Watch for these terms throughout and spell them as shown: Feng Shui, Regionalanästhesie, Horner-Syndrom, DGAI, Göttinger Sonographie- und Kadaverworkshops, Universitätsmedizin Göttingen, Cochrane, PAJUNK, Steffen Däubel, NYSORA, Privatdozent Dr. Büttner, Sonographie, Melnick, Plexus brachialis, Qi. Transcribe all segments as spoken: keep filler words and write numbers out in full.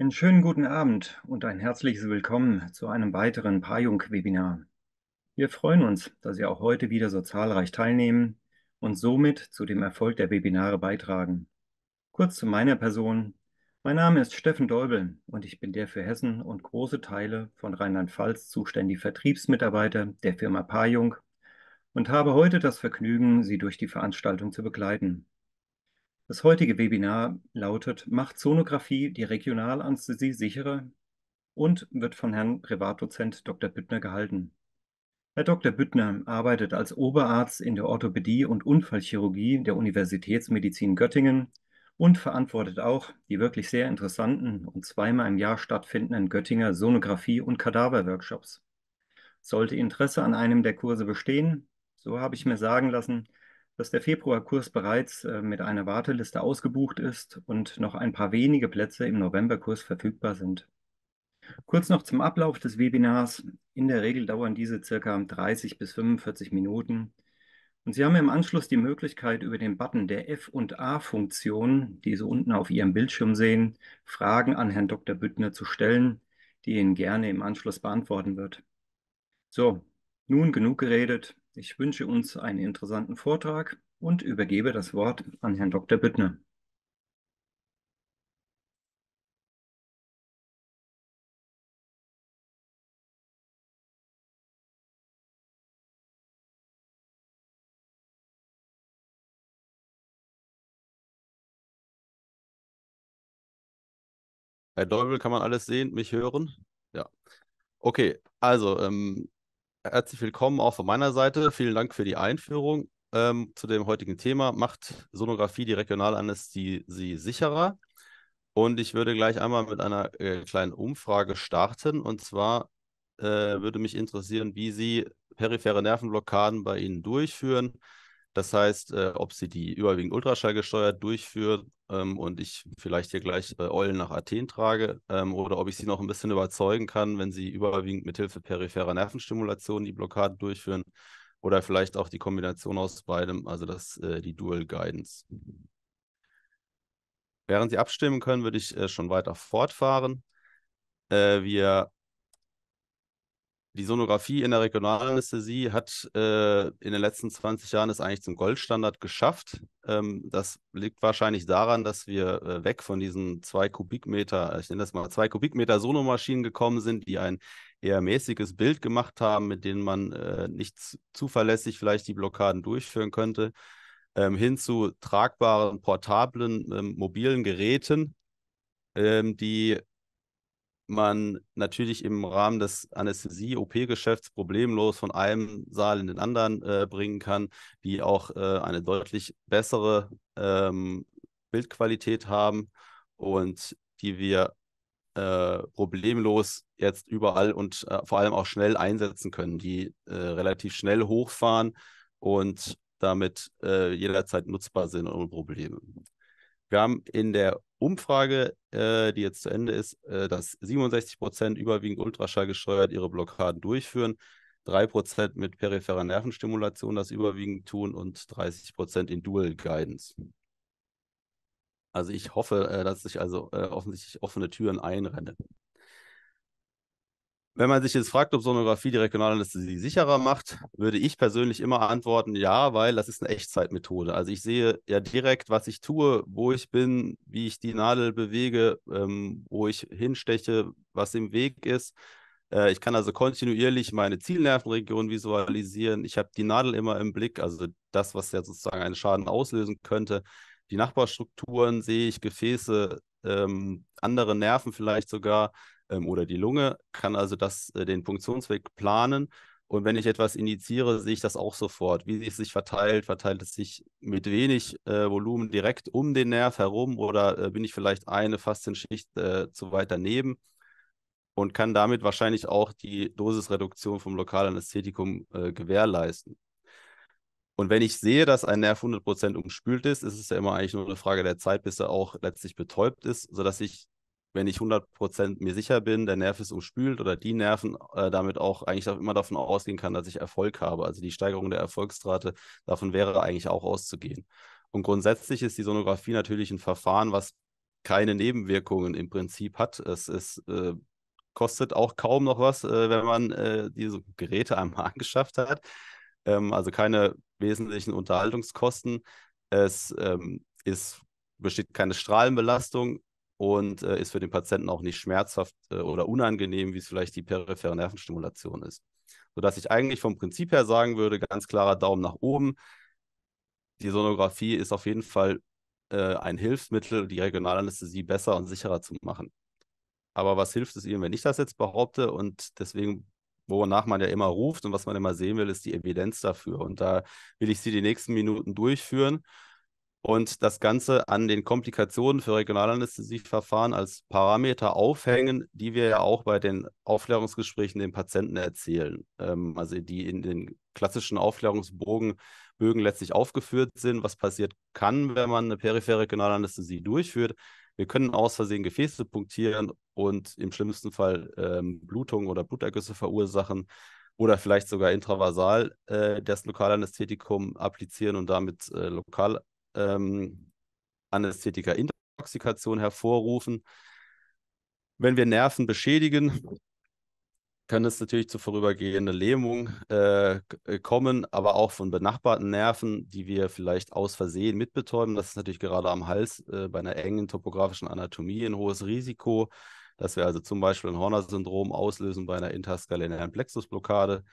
Einen schönen guten Abend und ein herzliches Willkommen zu einem weiteren PAJUNK-Webinar. Wir freuen uns, dass Sie auch heute wieder so zahlreich teilnehmen und somit zu dem Erfolg der Webinare beitragen. Kurz zu meiner Person. Mein Name ist Steffen Däubel und ich bin der für Hessen und große Teile von Rheinland-Pfalz zuständige Vertriebsmitarbeiter der Firma PAJUNK und habe heute das Vergnügen, Sie durch die Veranstaltung zu begleiten. Das heutige Webinar lautet: Macht Sonographie die Regionalanästhesie sicherer? Und wird von Herrn Privatdozent Doktor Büttner gehalten. Herr Doktor Büttner arbeitet als Oberarzt in der Orthopädie und Unfallchirurgie der Universitätsmedizin Göttingen und verantwortet auch die wirklich sehr interessanten und zweimal im Jahr stattfindenden Göttinger Sonographie- und Kadaverworkshops. Sollte Interesse an einem der Kurse bestehen, so habe ich mir sagen lassen, dass der Februarkurs bereits mit einer Warteliste ausgebucht ist und noch ein paar wenige Plätze im Novemberkurs verfügbar sind. Kurz noch zum Ablauf des Webinars. In der Regel dauern diese circa dreißig bis fünfundvierzig Minuten. Und Sie haben im Anschluss die Möglichkeit, über den Button der F- und A-Funktion, die Sie unten auf Ihrem Bildschirm sehen, Fragen an Herrn Doktor Büttner zu stellen, die Ihnen gerne im Anschluss beantworten wird. So, nun genug geredet. Ich wünsche uns einen interessanten Vortrag und übergebe das Wort an Herrn Doktor Büttner. Herr Däubel, kann man alles sehen, mich hören? Ja. Okay, also... Ähm Herzlich willkommen auch von meiner Seite. Vielen Dank für die Einführung ähm, zu dem heutigen Thema. Macht Sonographie die Regionalanästhesie sicherer? Und ich würde gleich einmal mit einer äh, kleinen Umfrage starten. Und zwar äh, würde mich interessieren, wie Sie periphere Nervenblockaden bei Ihnen durchführen. Das heißt, äh, ob Sie die überwiegend ultraschallgesteuert durchführen ähm, und ich vielleicht hier gleich äh, Eulen nach Athen trage ähm, oder ob ich Sie noch ein bisschen überzeugen kann, wenn Sie überwiegend mithilfe peripherer Nervenstimulation die Blockade durchführen oder vielleicht auch die Kombination aus beidem, also das, äh, die Dual Guidance. Während Sie abstimmen können, würde ich äh, schon weiter fortfahren. Äh, wir Die Sonographie in der Regionalanästhesie hat äh, in den letzten zwanzig Jahren es eigentlich zum Goldstandard geschafft. Ähm, das liegt wahrscheinlich daran, dass wir äh, weg von diesen zwei Kubikmeter, ich nenne das mal zwei Kubikmeter Sonomaschinen gekommen sind, die ein eher mäßiges Bild gemacht haben, mit denen man äh, nicht zuverlässig vielleicht die Blockaden durchführen könnte, ähm, hin zu tragbaren, portablen, ähm, mobilen Geräten, ähm, die man natürlich im Rahmen des Anästhesie-O P-Geschäfts problemlos von einem Saal in den anderen äh, bringen kann, die auch äh, eine deutlich bessere ähm, Bildqualität haben und die wir äh, problemlos jetzt überall und äh, vor allem auch schnell einsetzen können, die äh, relativ schnell hochfahren und damit äh, jederzeit nutzbar sind ohne Probleme. Wir haben in der Umfrage, äh, die jetzt zu Ende ist, äh, dass siebenundsechzig Prozent überwiegend ultraschallgesteuert ihre Blockaden durchführen, drei Prozent mit peripherer Nervenstimulation das überwiegend tun und dreißig Prozent in Dual Guidance. Also ich hoffe, äh, dass ich also äh, offensichtlich offene Türen einrenne. Wenn man sich jetzt fragt, ob Sonographie die Regionalanästhesie sicherer macht, würde ich persönlich immer antworten, ja, weil das ist eine Echtzeitmethode. Also ich sehe ja direkt, was ich tue, wo ich bin, wie ich die Nadel bewege, ähm, wo ich hinsteche, was im Weg ist. Äh, ich kann also kontinuierlich meine Zielnervenregion visualisieren. Ich habe die Nadel immer im Blick, also das, was ja sozusagen einen Schaden auslösen könnte. Die Nachbarstrukturen sehe ich, Gefäße, ähm, andere Nerven vielleicht sogar, oder die Lunge, kann also das, den Punktionsweg planen. Und wenn ich etwas initiiere, sehe ich das auch sofort. Wie es sich verteilt, verteilt es sich mit wenig äh, Volumen direkt um den Nerv herum oder äh, bin ich vielleicht eine Faszienschicht äh, zu weit daneben und kann damit wahrscheinlich auch die Dosisreduktion vom lokalen Anästhetikum äh, gewährleisten. Und wenn ich sehe, dass ein Nerv hundert Prozent umspült ist, ist es ja immer eigentlich nur eine Frage der Zeit, bis er auch letztlich betäubt ist, sodass ich, wenn ich hundert Prozent mir sicher bin, der Nerv ist umspült oder die Nerven, äh, damit auch eigentlich immer davon ausgehen kann, dass ich Erfolg habe. Also die Steigerung der Erfolgsrate, davon wäre eigentlich auch auszugehen. Und grundsätzlich ist die Sonographie natürlich ein Verfahren, was keine Nebenwirkungen im Prinzip hat. Es ist, äh, kostet auch kaum noch was, äh, wenn man äh, diese Geräte einmal angeschafft hat. Ähm, also keine wesentlichen Unterhaltungskosten. Es ähm, ist, besteht keine Strahlenbelastung und äh, ist für den Patienten auch nicht schmerzhaft äh, oder unangenehm, wie es vielleicht die periphere Nervenstimulation ist. Sodass ich eigentlich vom Prinzip her sagen würde, ganz klarer Daumen nach oben. Die Sonographie ist auf jeden Fall äh, ein Hilfsmittel, die Regionalanästhesie besser und sicherer zu machen. Aber was hilft es Ihnen, wenn ich das jetzt behaupte? Und deswegen, wonach man ja immer ruft und was man immer sehen will, ist die Evidenz dafür. Und da will ich Sie die nächsten Minuten durchführen und das Ganze an den Komplikationen für Regionalanästhesieverfahren als Parameter aufhängen, die wir ja auch bei den Aufklärungsgesprächen den Patienten erzählen. Ähm, also die in den klassischen Aufklärungsbögen letztlich aufgeführt sind, was passiert kann, wenn man eine periphere Regionalanästhesie durchführt. Wir können aus Versehen Gefäße punktieren und im schlimmsten Fall ähm, Blutungen oder Blutergüsse verursachen oder vielleicht sogar intravasal äh, das Lokalanästhetikum applizieren und damit äh, lokal ähm, Anästhetika-Intoxikation hervorrufen. Wenn wir Nerven beschädigen, kann es natürlich zu vorübergehender Lähmung äh, kommen, aber auch von benachbarten Nerven, die wir vielleicht aus Versehen mitbetäuben. Das ist natürlich gerade am Hals äh, bei einer engen topografischen Anatomie ein hohes Risiko, dass wir also zum Beispiel ein Horner-Syndrom auslösen bei einer interskalenären Plexusblockade.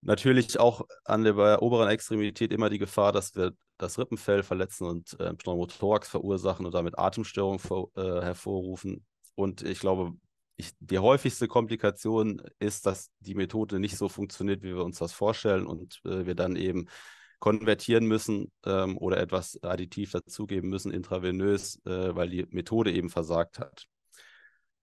Natürlich auch an der, bei der oberen Extremität immer die Gefahr, dass wir das Rippenfell verletzen und äh, Pneumothorax verursachen und damit Atemstörungen vor, äh, hervorrufen. Und ich glaube, Ich, die häufigste Komplikation ist, dass die Methode nicht so funktioniert, wie wir uns das vorstellen und äh, wir dann eben konvertieren müssen ähm, oder etwas additiv dazugeben müssen, intravenös, äh, weil die Methode eben versagt hat.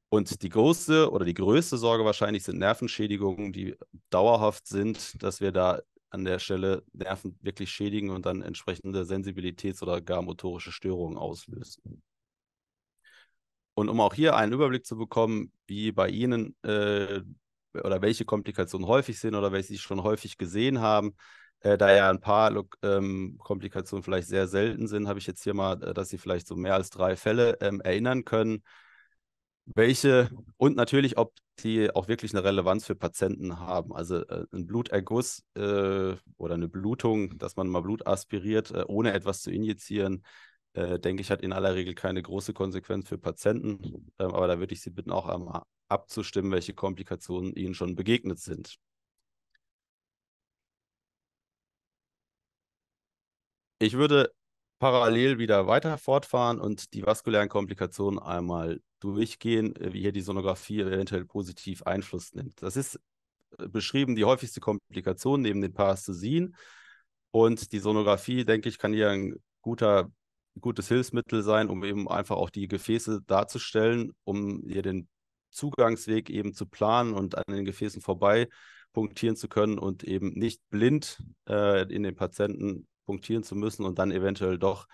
Und die größte oder die größte Sorge wahrscheinlich sind Nervenschädigungen, die dauerhaft sind, dass wir da an der Stelle Nerven wirklich schädigen und dann entsprechende Sensibilitäts- oder gar motorische Störungen auslösen. Und um auch hier einen Überblick zu bekommen, wie bei Ihnen äh, oder welche Komplikationen häufig sind oder welche Sie schon häufig gesehen haben, äh, da ja ein paar ähm, Komplikationen vielleicht sehr selten sind, habe ich jetzt hier mal, dass Sie vielleicht so mehr als drei Fälle ähm, erinnern können, welche und natürlich, ob die auch wirklich eine Relevanz für Patienten haben. Also äh, ein Bluterguss äh, oder eine Blutung, dass man mal Blut aspiriert, äh, ohne etwas zu injizieren, Äh, denke ich, hat in aller Regel keine große Konsequenz für Patienten. Ähm, aber da würde ich Sie bitten, auch einmal abzustimmen, welche Komplikationen Ihnen schon begegnet sind. Ich würde parallel wieder weiter fortfahren und die vaskulären Komplikationen einmal durchgehen, wie hier die Sonographie eventuell positiv Einfluss nimmt. Das ist beschrieben die häufigste Komplikation neben den Parästhesien. Und die Sonographie, denke ich, kann hier ein guter gutes Hilfsmittel sein, um eben einfach auch die Gefäße darzustellen, um hier den Zugangsweg eben zu planen und an den Gefäßen vorbei punktieren zu können und eben nicht blind äh, in den Patienten punktieren zu müssen und dann eventuell doch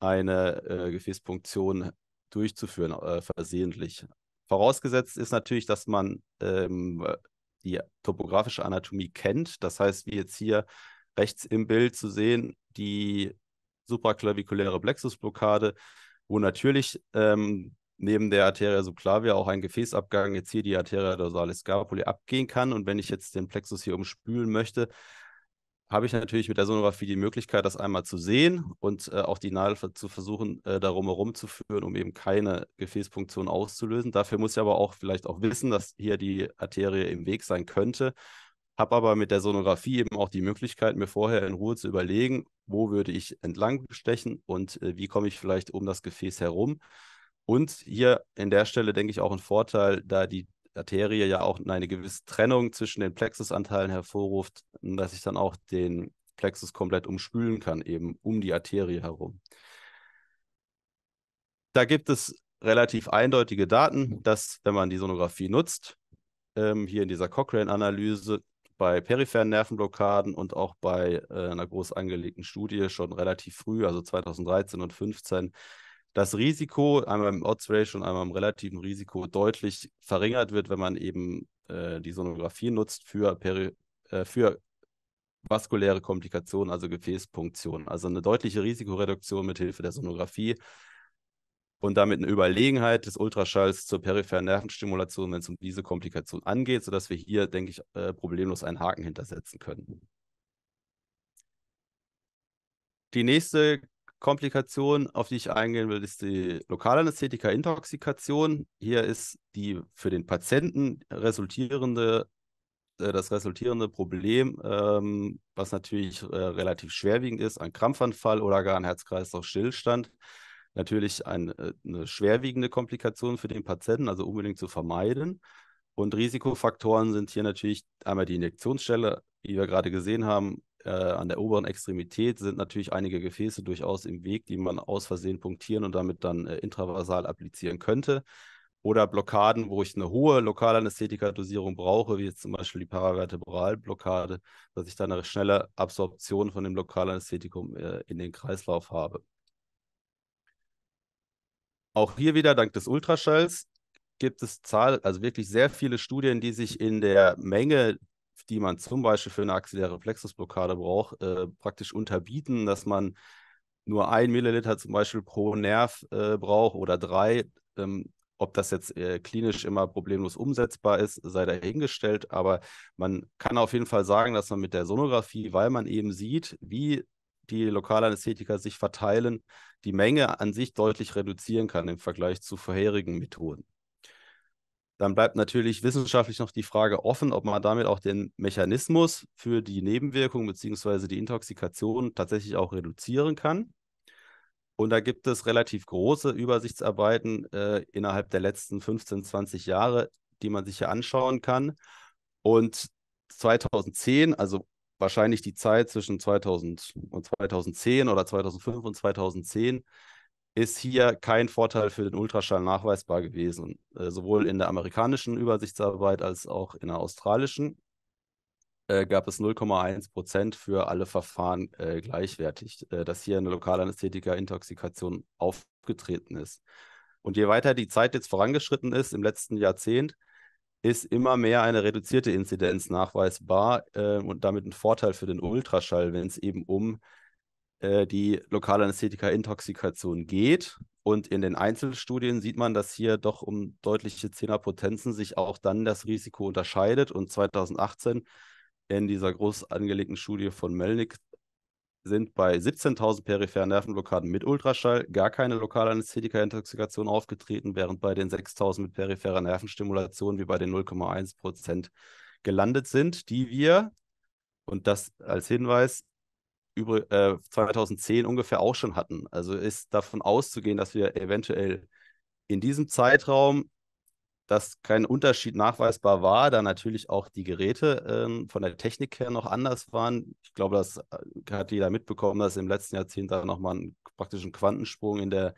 eine äh, Gefäßpunktion durchzuführen, äh, versehentlich. Vorausgesetzt ist natürlich, dass man ähm, die topografische Anatomie kennt. Das heißt, wie jetzt hier rechts im Bild zu sehen, die supraklaviculäre Plexusblockade, wo natürlich ähm, neben der Arteria subclavia auch ein Gefäßabgang jetzt hier die Arteria dorsalis scapuli abgehen kann. Und wenn ich jetzt den Plexus hier umspülen möchte, habe ich natürlich mit der Sonographie die Möglichkeit, das einmal zu sehen und äh, auch die Nadel zu versuchen, äh, darum herumzuführen, um eben keine Gefäßpunktion auszulösen. Dafür muss ich aber auch vielleicht auch wissen, dass hier die Arterie im Weg sein könnte. Habe aber mit der Sonographie eben auch die Möglichkeit, mir vorher in Ruhe zu überlegen, wo würde ich entlang stechen und äh, wie komme ich vielleicht um das Gefäß herum. Und hier in der Stelle denke ich auch ein Vorteil, da die Arterie ja auch eine gewisse Trennung zwischen den Plexusanteilen hervorruft, dass ich dann auch den Plexus komplett umspülen kann, eben um die Arterie herum. Da gibt es relativ eindeutige Daten, dass, wenn man die Sonographie nutzt, ähm, hier in dieser Cochrane-Analyse, bei peripheren Nervenblockaden und auch bei äh, einer groß angelegten Studie schon relativ früh, also zweitausenddreizehn und fünfzehn, das Risiko, einmal im Odds-Ratio und einmal im relativen Risiko, deutlich verringert wird, wenn man eben äh, die Sonographie nutzt für, äh, für vaskuläre Komplikationen, also Gefäßpunktionen. Also eine deutliche Risikoreduktion mit Hilfe der Sonographie. und damit eine Überlegenheit des Ultraschalls zur peripheren Nervenstimulation, wenn es um diese Komplikation angeht, sodass wir hier, denke ich, äh, problemlos einen Haken hintersetzen können. Die nächste Komplikation, auf die ich eingehen will, ist die Lokalanästhetika-Intoxikation. Hier ist die für den Patienten resultierende, äh, das resultierende Problem, ähm, was natürlich äh, relativ schwerwiegend ist, ein Krampfanfall oder gar ein Herz-Kreislauf-Stillstand. Natürlich ein, äh, eine schwerwiegende Komplikation für den Patienten, also unbedingt zu vermeiden. Und Risikofaktoren sind hier natürlich einmal die Injektionsstelle, die wir gerade gesehen haben. An der oberen Extremität sind natürlich einige Gefäße durchaus im Weg, die man aus Versehen punktieren und damit dann äh, intravasal applizieren könnte. Oder Blockaden, wo ich eine hohe Lokalanästhetika-Dosierung brauche, wie jetzt zum Beispiel die Paravertebralblockade, dass ich dann eine schnelle Absorption von dem Lokalanästhetikum äh, in den Kreislauf habe. Auch hier wieder dank des Ultraschalls gibt es Zahl, also wirklich sehr viele Studien, die sich in der Menge, die man zum Beispiel für eine axilläre Plexusblockade braucht, äh, praktisch unterbieten, dass man nur ein Milliliter zum Beispiel pro Nerv äh, braucht oder drei. Ähm, ob das jetzt äh, klinisch immer problemlos umsetzbar ist, sei dahingestellt. Aber man kann auf jeden Fall sagen, dass man mit der Sonographie, weil man eben sieht, wie die Lokalanästhetika sich verteilen, die Menge an sich deutlich reduzieren kann im Vergleich zu vorherigen Methoden. Dann bleibt natürlich wissenschaftlich noch die Frage offen, ob man damit auch den Mechanismus für die Nebenwirkung bzw. die Intoxikation tatsächlich auch reduzieren kann. Und da gibt es relativ große Übersichtsarbeiten äh, innerhalb der letzten fünfzehn, zwanzig Jahre, die man sich hier anschauen kann. Und zweitausendzehn, also wahrscheinlich die Zeit zwischen zweitausend und zweitausendzehn oder zweitausendfünf und zweitausendzehn, ist hier kein Vorteil für den Ultraschall nachweisbar gewesen, äh, sowohl in der amerikanischen Übersichtsarbeit als auch in der australischen äh, gab es null Komma eins Prozent für alle Verfahren äh, gleichwertig, äh, dass hier eine Lokalanästhetika-Intoxikation aufgetreten ist. Und je weiter die Zeit jetzt vorangeschritten ist, im letzten Jahrzehnt, ist immer mehr eine reduzierte Inzidenz nachweisbar äh, und damit ein Vorteil für den Ultraschall, wenn es eben um die Lokalanästhetika-Intoxikation geht. Und in den Einzelstudien sieht man, dass hier doch um deutliche Zehnerpotenzen sich auch dann das Risiko unterscheidet. Und zweitausendachtzehn in dieser groß angelegten Studie von Melnick sind bei siebzehntausend peripheren Nervenblockaden mit Ultraschall gar keine Lokalanästhetika-Intoxikation aufgetreten, während bei den sechstausend mit peripherer Nervenstimulation wie bei den null Komma eins Prozent gelandet sind, die wir, und das als Hinweis, zweitausendzehn ungefähr auch schon hatten. Also ist davon auszugehen, dass wir eventuell in diesem Zeitraum, dass kein Unterschied nachweisbar war, da natürlich auch die Geräte äh, von der Technik her noch anders waren. Ich glaube, das hat jeder mitbekommen, dass im letzten Jahrzehnt da nochmal einen praktischen Quantensprung in der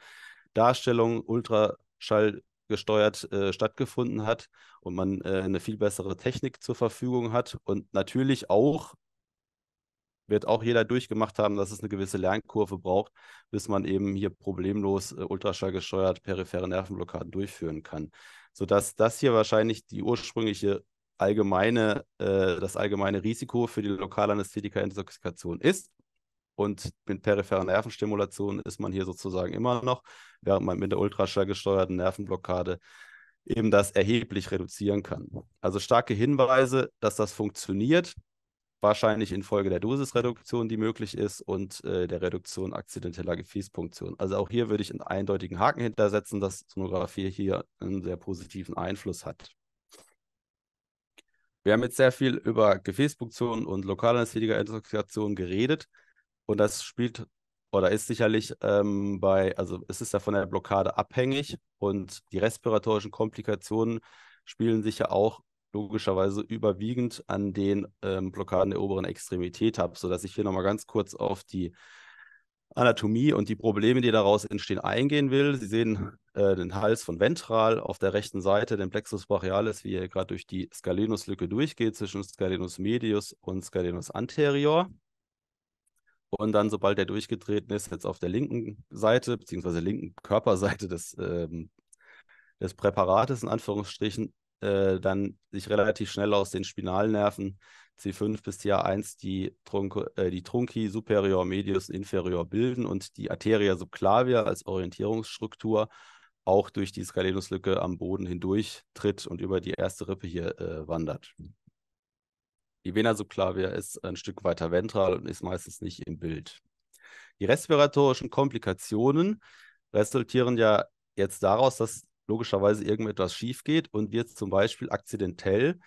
Darstellung Ultraschall gesteuert äh, stattgefunden hat und man äh, eine viel bessere Technik zur Verfügung hat. Und natürlich auch wird auch jeder durchgemacht haben, dass es eine gewisse Lernkurve braucht, bis man eben hier problemlos äh, ultraschallgesteuert periphere Nervenblockaden durchführen kann. Sodass das hier wahrscheinlich die ursprüngliche allgemeine, äh, das allgemeine Risiko für die Lokalanästhetika-Intoxikation ist. Und mit peripherer Nervenstimulation ist man hier sozusagen immer noch, während man mit der ultraschallgesteuerten Nervenblockade eben das erheblich reduzieren kann. Also starke Hinweise, dass das funktioniert. Wahrscheinlich infolge der Dosisreduktion, die möglich ist, und äh, der Reduktion akzidenteller Gefäßpunktion. Also auch hier würde ich einen eindeutigen Haken hintersetzen, dass Sonographie hier einen sehr positiven Einfluss hat. Wir haben jetzt sehr viel über Gefäßpunktion und Lokalanästhetika-Intoxikation geredet, und das spielt oder ist sicherlich ähm, bei, also es ist ja von der Blockade abhängig, und die respiratorischen Komplikationen spielen sich ja auch logischerweise überwiegend an den ähm, Blockaden der oberen Extremität habe, sodass ich hier nochmal ganz kurz auf die Anatomie und die Probleme, die daraus entstehen, eingehen will. Sie sehen äh, den Hals von ventral auf der rechten Seite, den Plexus brachialis, wie er gerade durch die Skalenuslücke durchgeht, zwischen Scalenus medius und Scalenus anterior. Und dann, sobald er durchgetreten ist, jetzt auf der linken Seite, beziehungsweise linken Körperseite des, ähm, des Präparates, in Anführungsstrichen, äh, dann sich relativ schnell aus den Spinalnerven C fünf bis T A eins die, Trunco, äh, die Trunci superior, medius, inferior bilden und die Arteria subclavia als Orientierungsstruktur auch durch die Skalenuslücke am Boden hindurch tritt und über die erste Rippe hier äh, wandert. Die Vena subclavia ist ein Stück weiter ventral und ist meistens nicht im Bild. Die respiratorischen Komplikationen resultieren ja jetzt daraus, dass logischerweise irgendetwas schief geht und wir zum Beispiel akzidentell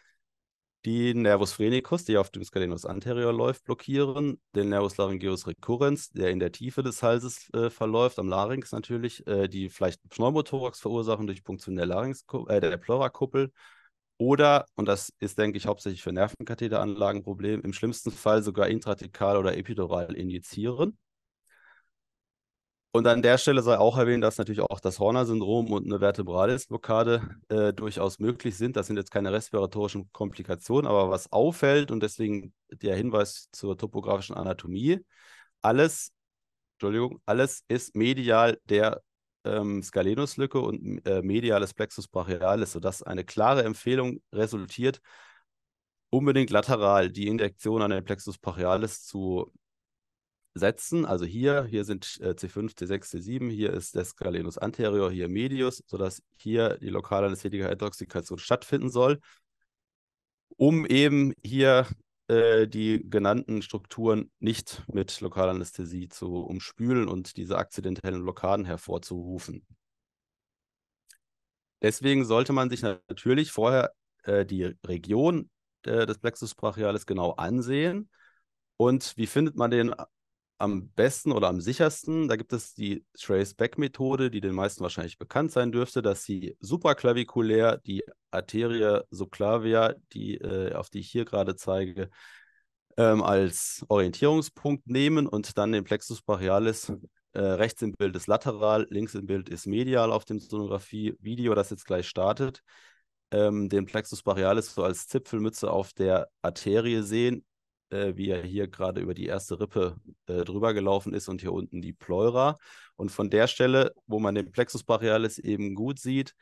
den Nervus phrenicus, der auf dem Scalenus anterior läuft, blockieren, den Nervus laryngeus recurrens, der in der Tiefe des Halses äh, verläuft, am Larynx natürlich, äh, die vielleicht einen Pneumothorax verursachen durch Punktion der, Larynx, äh, der Pleurakuppel oder, und das ist, denke ich, hauptsächlich für Nervenkatheteranlagen ein Problem, im schlimmsten Fall sogar intratekal oder epidural injizieren. Und an der Stelle sei auch erwähnt, dass natürlich auch das Horner-Syndrom und eine Vertebralis-Blockade äh, durchaus möglich sind. Das sind jetzt keine respiratorischen Komplikationen, aber was auffällt und deswegen der Hinweis zur topografischen Anatomie, alles, Entschuldigung, alles ist medial der ähm, Skalenuslücke und äh, mediales Plexus brachialis, sodass eine klare Empfehlung resultiert, unbedingt lateral die Injektion an den Plexus brachialis zu setzen, also hier, hier sind C fünf, C sechs, C sieben, hier ist der Scalenus anterior, hier medius, sodass hier die lokale anästhetische Intoxikation stattfinden soll, um eben hier äh, die genannten Strukturen nicht mit Lokalanästhesie zu umspülen und diese akzidentellen Blockaden hervorzurufen. Deswegen sollte man sich natürlich vorher äh, die Region äh, des Plexus brachialis genau ansehen. Und wie findet man den am besten oder am sichersten? Da gibt es die Trace-Back-Methode, die den meisten wahrscheinlich bekannt sein dürfte, dass sie supraklavikulär die Arteria subclavia, die, äh, auf die ich hier gerade zeige, ähm, als Orientierungspunkt nehmen und dann den Plexus brachialis, äh, rechts im Bild ist lateral, links im Bild ist medial auf dem Sonographie-Video, das jetzt gleich startet, ähm, den Plexus brachialis so als Zipfelmütze auf der Arterie sehen, wie er hier gerade über die erste Rippe äh, drüber gelaufen ist und hier unten die Pleura. Und von der Stelle, wo man den Plexus brachialis eben gut sieht,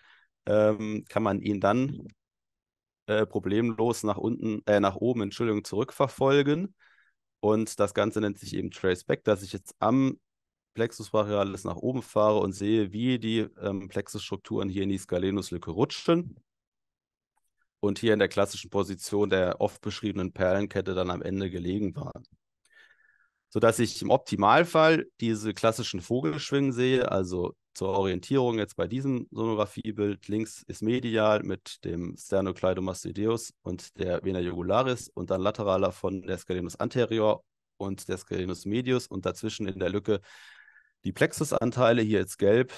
ähm, kann man ihn dann äh, problemlos nach unten, äh, nach oben, Entschuldigung, zurückverfolgen. Und das Ganze nennt sich eben Trace Back, dass ich jetzt am Plexus brachialis nach oben fahre und sehe, wie die ähm, Plexusstrukturen hier in die Skalenuslücke rutschen. Und hier in der klassischen Position der oft beschriebenen Perlenkette dann am Ende gelegen waren. Sodass ich im Optimalfall diese klassischen Vogelschwingen sehe, also zur Orientierung jetzt bei diesem Sonographiebild. Links ist medial mit dem Sternocleidomastoideus und der Vena jugularis und dann lateral davon der Scalenus anterior und der Scalenus medius und dazwischen in der Lücke die Plexusanteile, hier jetzt gelb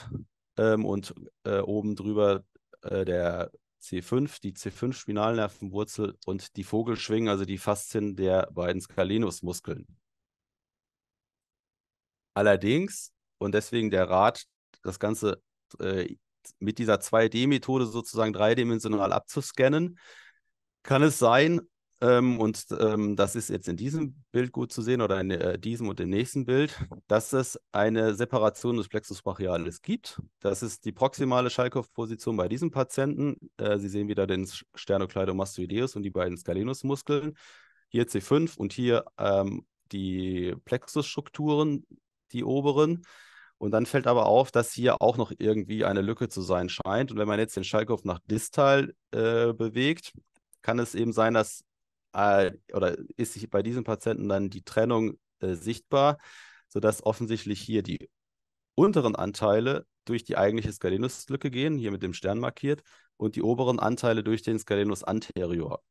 ähm, und äh, oben drüber äh, der C fünf, die C fünf-Spinalnervenwurzel und die Vogelschwingen, also die Faszien der beiden Scalenusmuskeln. Allerdings, und deswegen der Rat, das Ganze äh, mit dieser zwei D-Methode sozusagen dreidimensional abzuscannen, kann es sein, ähm, und ähm, das ist jetzt in diesem Bild gut zu sehen oder in äh, diesem und im nächsten Bild, dass es eine Separation des Plexus brachialis gibt. Das ist die proximale Schalkow-Position bei diesem Patienten. Äh, Sie sehen wieder den Sternocleidomastoideus und die beiden Scalenusmuskeln. Hier C fünf und hier ähm, die Plexusstrukturen, die oberen. Und dann fällt aber auf, dass hier auch noch irgendwie eine Lücke zu sein scheint. Und wenn man jetzt den Schalkow nach distal äh, bewegt, kann es eben sein, dass oder ist bei diesem Patienten dann die Trennung äh, sichtbar, sodass offensichtlich hier die unteren Anteile durch die eigentliche Skalenuslücke gehen, hier mit dem Stern markiert, und die oberen Anteile durch den Scalenus anterior.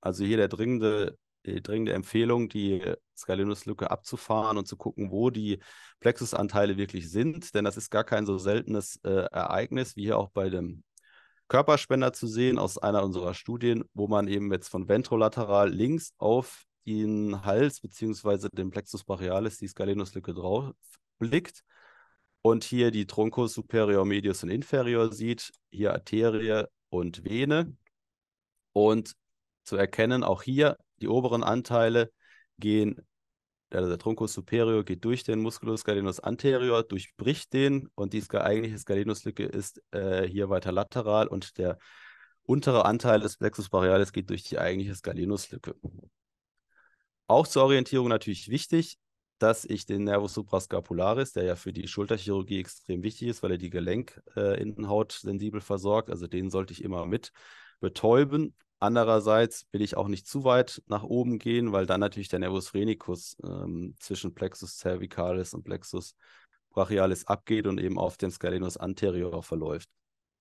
Also hier der dringende, die dringende Empfehlung, die Skalenuslücke abzufahren und zu gucken, wo die Plexusanteile wirklich sind, denn das ist gar kein so seltenes äh, Ereignis, wie hier auch bei dem Körperspender zu sehen aus einer unserer Studien, wo man eben jetzt von ventrolateral links auf den Hals bzw. den Plexus brachialis, die Skalenuslücke drauf blickt und hier die Truncus superior, medius und inferior sieht, hier Arterie und Vene und zu erkennen, auch hier die oberen Anteile gehen, also der Truncus superior geht durch den Musculus scalenus anterior, durchbricht den und die eigentliche Skalenuslücke ist äh, hier weiter lateral und der untere Anteil des Plexus brachialis geht durch die eigentliche Skalenuslücke. Auch zur Orientierung natürlich wichtig, dass ich den Nervus suprascapularis, der ja für die Schulterchirurgie extrem wichtig ist, weil er die Gelenkinnenhaut äh, sensibel versorgt, also den sollte ich immer mit betäuben. Andererseits will ich auch nicht zu weit nach oben gehen, weil dann natürlich der Nervus phrenicus ähm, zwischen Plexus cervicalis und Plexus brachialis abgeht und eben auf den Scalenus anterior verläuft.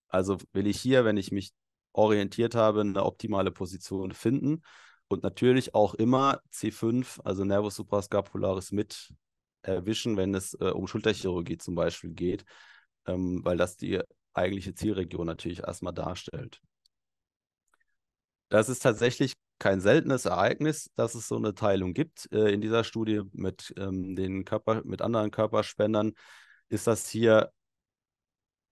Also will ich hier, wenn ich mich orientiert habe, eine optimale Position finden und natürlich auch immer C fünf, also Nervus suprascapularis, mit erwischen, wenn es äh, um Schulterchirurgie zum Beispiel geht, ähm, weil das die eigentliche Zielregion natürlich erstmal darstellt. Das ist tatsächlich kein seltenes Ereignis, dass es so eine Teilung gibt. Äh, in dieser Studie mit, ähm, den Körper, mit anderen Körperspendern ist das hier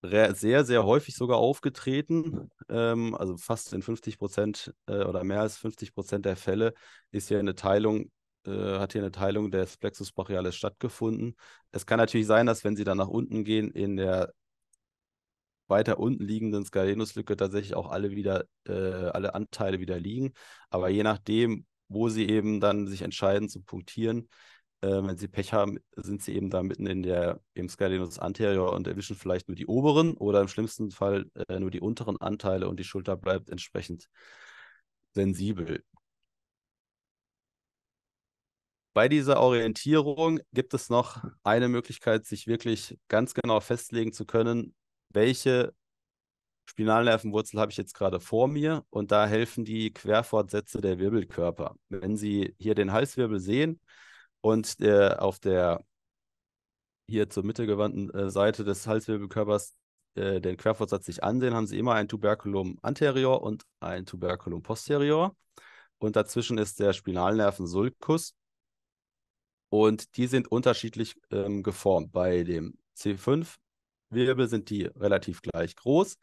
sehr, sehr häufig sogar aufgetreten. Ähm, also fast in fünfzig Prozent äh, oder mehr als fünfzig Prozent der Fälle ist hier eine Teilung, äh, hat hier eine Teilung des Plexus brachialis stattgefunden. Es kann natürlich sein, dass, wenn Sie dann nach unten gehen, in der weiter unten liegenden Skalenuslücke tatsächlich auch alle wieder, äh, alle Anteile wieder liegen. Aber je nachdem, wo sie eben dann sich entscheiden zu punktieren, äh, wenn sie Pech haben, sind sie eben da mitten in der, im Scalenus anterior und erwischen vielleicht nur die oberen oder im schlimmsten Fall äh, nur die unteren Anteile und die Schulter bleibt entsprechend sensibel. Bei dieser Orientierung gibt es noch eine Möglichkeit, sich wirklich ganz genau festlegen zu können, welche Spinalnervenwurzel habe ich jetzt gerade vor mir? Und da helfen die Querfortsätze der Wirbelkörper. Wenn Sie hier den Halswirbel sehen und äh, auf der hier zur Mitte gewandten äh, Seite des Halswirbelkörpers äh, den Querfortsatz sich ansehen, haben Sie immer ein Tuberculum anterior und ein Tuberculum posterior. Und dazwischen ist der Spinalnervensulcus. Und die sind unterschiedlich ähm, geformt. Bei dem C fünf Wirbel sind die relativ gleich groß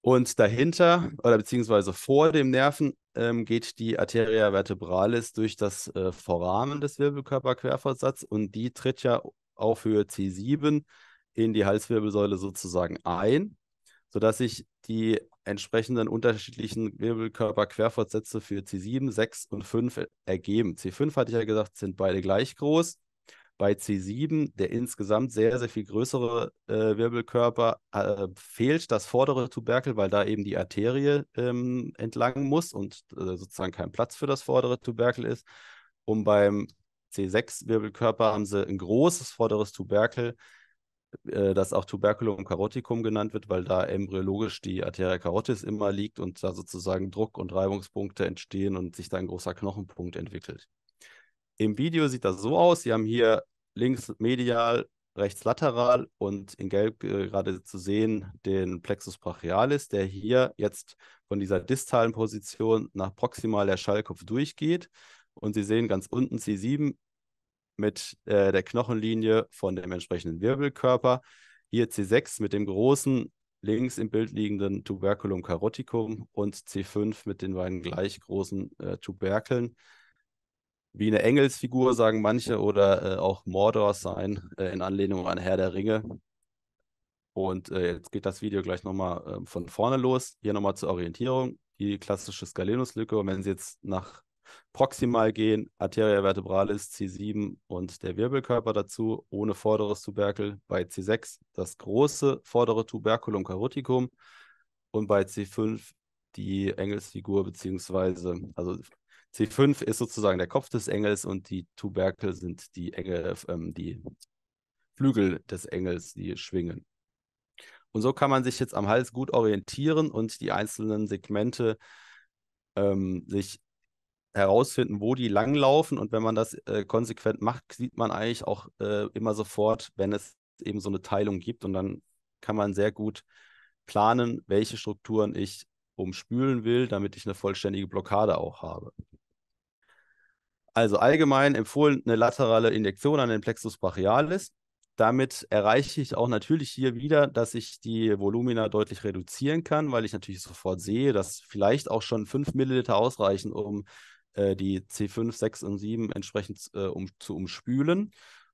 und dahinter oder beziehungsweise vor dem Nerven ähm, geht die Arteria vertebralis durch das äh, Vorrahmen des Wirbelkörperquerfortsatz und die tritt ja auf Höhe C sieben in die Halswirbelsäule sozusagen ein, sodass ich die entsprechenden unterschiedlichen Wirbelkörperquerfortsätze für C sieben, sechs und fünf ergeben. C fünf, hatte ich ja gesagt, sind beide gleich groß. Bei C sieben, der insgesamt sehr, sehr viel größere äh, Wirbelkörper, äh, fehlt das vordere Tuberkel, weil da eben die Arterie ähm, entlang muss und äh, sozusagen kein Platz für das vordere Tuberkel ist. Und beim C sechs-Wirbelkörper haben sie ein großes vorderes Tuberkel, äh, das auch Tuberculum caroticum genannt wird, weil da embryologisch die Arteria carotis immer liegt und da sozusagen Druck- und Reibungspunkte entstehen und sich da ein großer Knochenpunkt entwickelt. Im Video sieht das so aus. Sie haben hier links medial, rechts lateral und in Gelb äh, gerade zu sehen den Plexus brachialis, der hier jetzt von dieser distalen Position nach proximal der Schallkopf durchgeht. Und Sie sehen ganz unten C sieben mit äh, der Knochenlinie von dem entsprechenden Wirbelkörper. Hier C sechs mit dem großen, links im Bild liegenden Tuberculum caroticum und C fünf mit den beiden gleich großen äh, Tuberkeln. Wie eine Engelsfigur, sagen manche, oder äh, auch Mordor sein, äh, in Anlehnung an Herr der Ringe. Und äh, jetzt geht das Video gleich nochmal äh, von vorne los. Hier nochmal zur Orientierung, die klassische Skalenuslücke. Und wenn Sie jetzt nach proximal gehen, Arteria vertebralis, C sieben und der Wirbelkörper dazu, ohne vorderes Tuberkel. Bei C sechs das große vordere Tuberculum caroticum und bei C fünf die Engelsfigur, beziehungsweise, also C fünf ist sozusagen der Kopf des Engels und die Tuberkel sind die, Engel, ähm, die Flügel des Engels, die schwingen. Und so kann man sich jetzt am Hals gut orientieren und die einzelnen Segmente ähm, sich herausfinden, wo die langlaufen. Und wenn man das äh, konsequent macht, sieht man eigentlich auch äh, immer sofort, wenn es eben so eine Teilung gibt. Und dann kann man sehr gut planen, welche Strukturen ich umspülen will, damit ich eine vollständige Blockade auch habe. Also allgemein empfohlen eine laterale Injektion an den Plexus brachialis. Damit erreiche ich auch natürlich hier wieder, dass ich die Volumina deutlich reduzieren kann, weil ich natürlich sofort sehe, dass vielleicht auch schon fünf Milliliter ausreichen, um äh, die C fünf, sechs und sieben entsprechend äh, um, zu umspülen.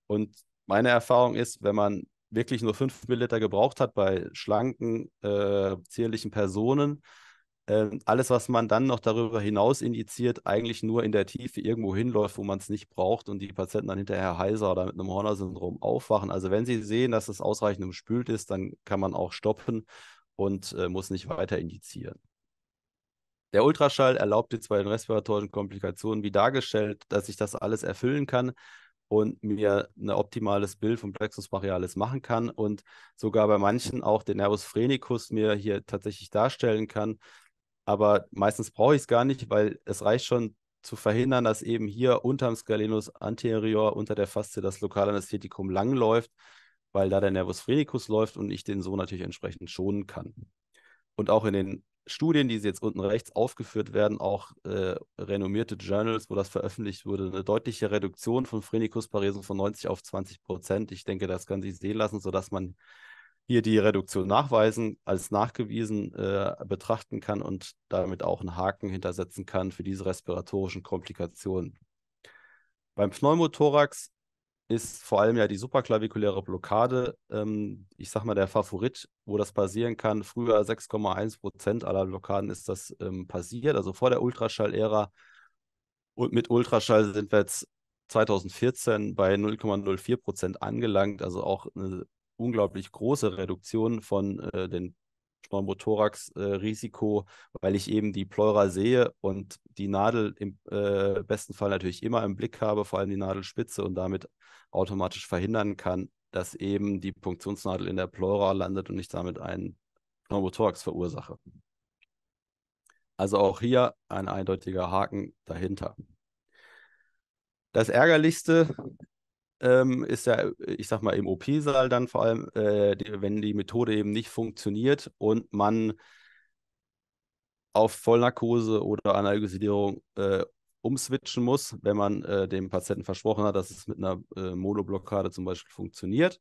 Und meine Erfahrung ist, wenn man wirklich nur fünf Milliliter gebraucht hat bei schlanken, äh, zierlichen Personen. Äh, alles, was man dann noch darüber hinaus injiziert, eigentlich nur in der Tiefe irgendwo hinläuft, wo man es nicht braucht und die Patienten dann hinterher heiser oder mit einem Horner-Syndrom aufwachen. Also wenn sie sehen, dass es ausreichend umspült ist, dann kann man auch stoppen und äh, muss nicht weiter injizieren. Der Ultraschall erlaubt jetzt bei den respiratorischen Komplikationen, wie dargestellt, dass ich das alles erfüllen kann und mir ein optimales Bild vom Plexus brachialis machen kann und sogar bei manchen auch den Nervus phrenicus mir hier tatsächlich darstellen kann. Aber meistens brauche ich es gar nicht, weil es reicht schon zu verhindern, dass eben hier unterm Scalenus anterior unter der Faszie das Lokalanästhetikum langläuft, weil da der Nervus phrenicus läuft und ich den so natürlich entsprechend schonen kann. Und auch in den Studien, die jetzt unten rechts aufgeführt werden, auch äh, renommierte Journals, wo das veröffentlicht wurde, eine deutliche Reduktion von Phrenicusparesen von neunzig auf zwanzig Prozent. Ich denke, das kann sich sehen lassen, sodass man hier die Reduktion nachweisen, als nachgewiesen äh, betrachten kann und damit auch einen Haken hintersetzen kann für diese respiratorischen Komplikationen. Beim Pneumothorax ist vor allem ja die supraclaviculäre Blockade, ähm, ich sag mal, der Favorit, wo das passieren kann. Früher sechs Komma eins Prozent aller Blockaden ist das ähm, passiert, also vor der Ultraschall-Ära. Und mit Ultraschall sind wir jetzt zweitausendvierzehn bei null Komma null vier Prozent angelangt, also auch eine unglaublich große Reduktion von äh, den Pneumothorax-Risiko, äh, weil ich eben die Pleura sehe und die Nadel im äh, besten Fall natürlich immer im Blick habe, vor allem die Nadelspitze, und damit automatisch verhindern kann, dass eben die Punktionsnadel in der Pleura landet und ich damit einen Pneumothorax verursache. Also auch hier ein eindeutiger Haken dahinter. Das Ärgerlichste ähm, ist ja, ich sag mal, im O P-Saal dann vor allem, äh, die, wenn die Methode eben nicht funktioniert und man auf Vollnarkose oder Analgesidierung äh, umswitchen muss, wenn man äh, dem Patienten versprochen hat, dass es mit einer äh, Monoblockade zum Beispiel funktioniert.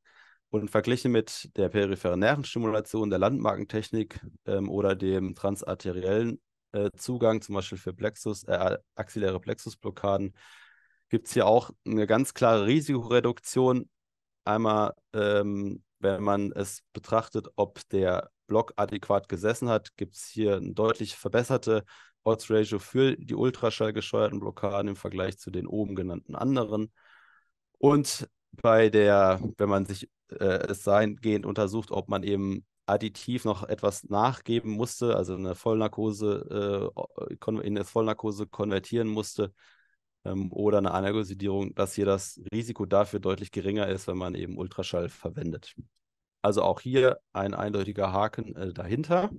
Und verglichen mit der peripheren Nervenstimulation, der Landmarkentechnik ähm, oder dem transarteriellen äh, Zugang, zum Beispiel für Plexus, äh, axilläre Plexusblockaden, gibt es hier auch eine ganz klare Risikoreduktion. Einmal, ähm, wenn man es betrachtet, ob der Block adäquat gesessen hat, gibt es hier eine deutlich verbesserte Odds-Ratio für die ultraschallgesteuerten Blockaden im Vergleich zu den oben genannten anderen. Und bei der, wenn man sich äh, es dahingehend untersucht, ob man eben additiv noch etwas nachgeben musste, also eine Vollnarkose, äh, in eine Vollnarkose konvertieren musste ähm, oder eine Analgesidierung, dass hier das Risiko dafür deutlich geringer ist, wenn man eben Ultraschall verwendet. Also auch hier ein eindeutiger Haken äh, dahinter.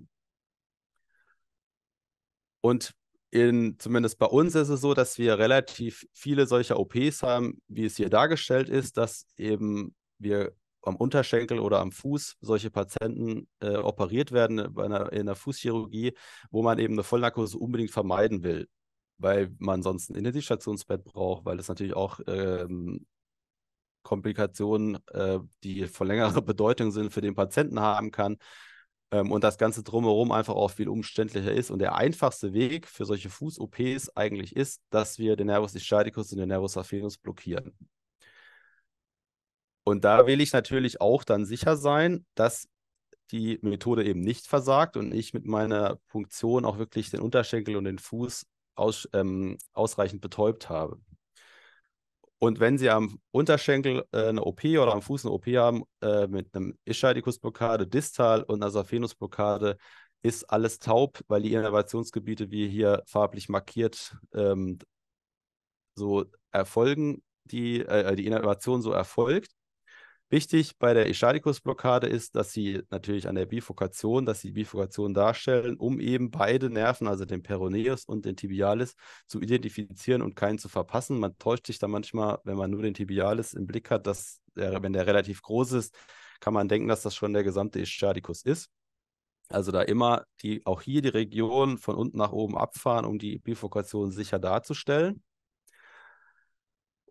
Und in, zumindest bei uns ist es so, dass wir relativ viele solcher O Ps haben, wie es hier dargestellt ist, dass eben wir am Unterschenkel oder am Fuß solche Patienten äh, operiert werden bei einer, in der Fußchirurgie, wo man eben eine Vollnarkose unbedingt vermeiden will, weil man sonst ein Intensivstationsbett braucht, weil es natürlich auch ähm, Komplikationen, äh, die von längerer Bedeutung sind, für den Patienten haben kann. Und das Ganze drumherum einfach auch viel umständlicher ist. Und der einfachste Weg für solche Fuß-O Ps eigentlich ist, dass wir den Nervus ischiaticus und den Nervus saphenus blockieren. Und da will ich natürlich auch dann sicher sein, dass die Methode eben nicht versagt und ich mit meiner Punktion auch wirklich den Unterschenkel und den Fuß aus, ähm, ausreichend betäubt habe. Und wenn Sie am Unterschenkel äh, eine O P oder am Fuß eine O P haben, äh, mit einem Ischiaticus-Blockade distal und einer Saphenus-Blockade, ist alles taub, weil die Innervationsgebiete, wie hier farblich markiert, ähm, so erfolgen, die, äh, die Innervation so erfolgt. Wichtig bei der Ischiaticus-Blockade ist, dass Sie natürlich an der Bifurkation, dass Sie die Bifurkation darstellen, um eben beide Nerven, also den Peroneus und den Tibialis, zu identifizieren und keinen zu verpassen. Man täuscht sich da manchmal, wenn man nur den Tibialis im Blick hat, dass der, wenn der relativ groß ist, kann man denken, dass das schon der gesamte Ischiaticus ist. Also da immer die, auch hier die Region von unten nach oben abfahren, um die Bifurkation sicher darzustellen.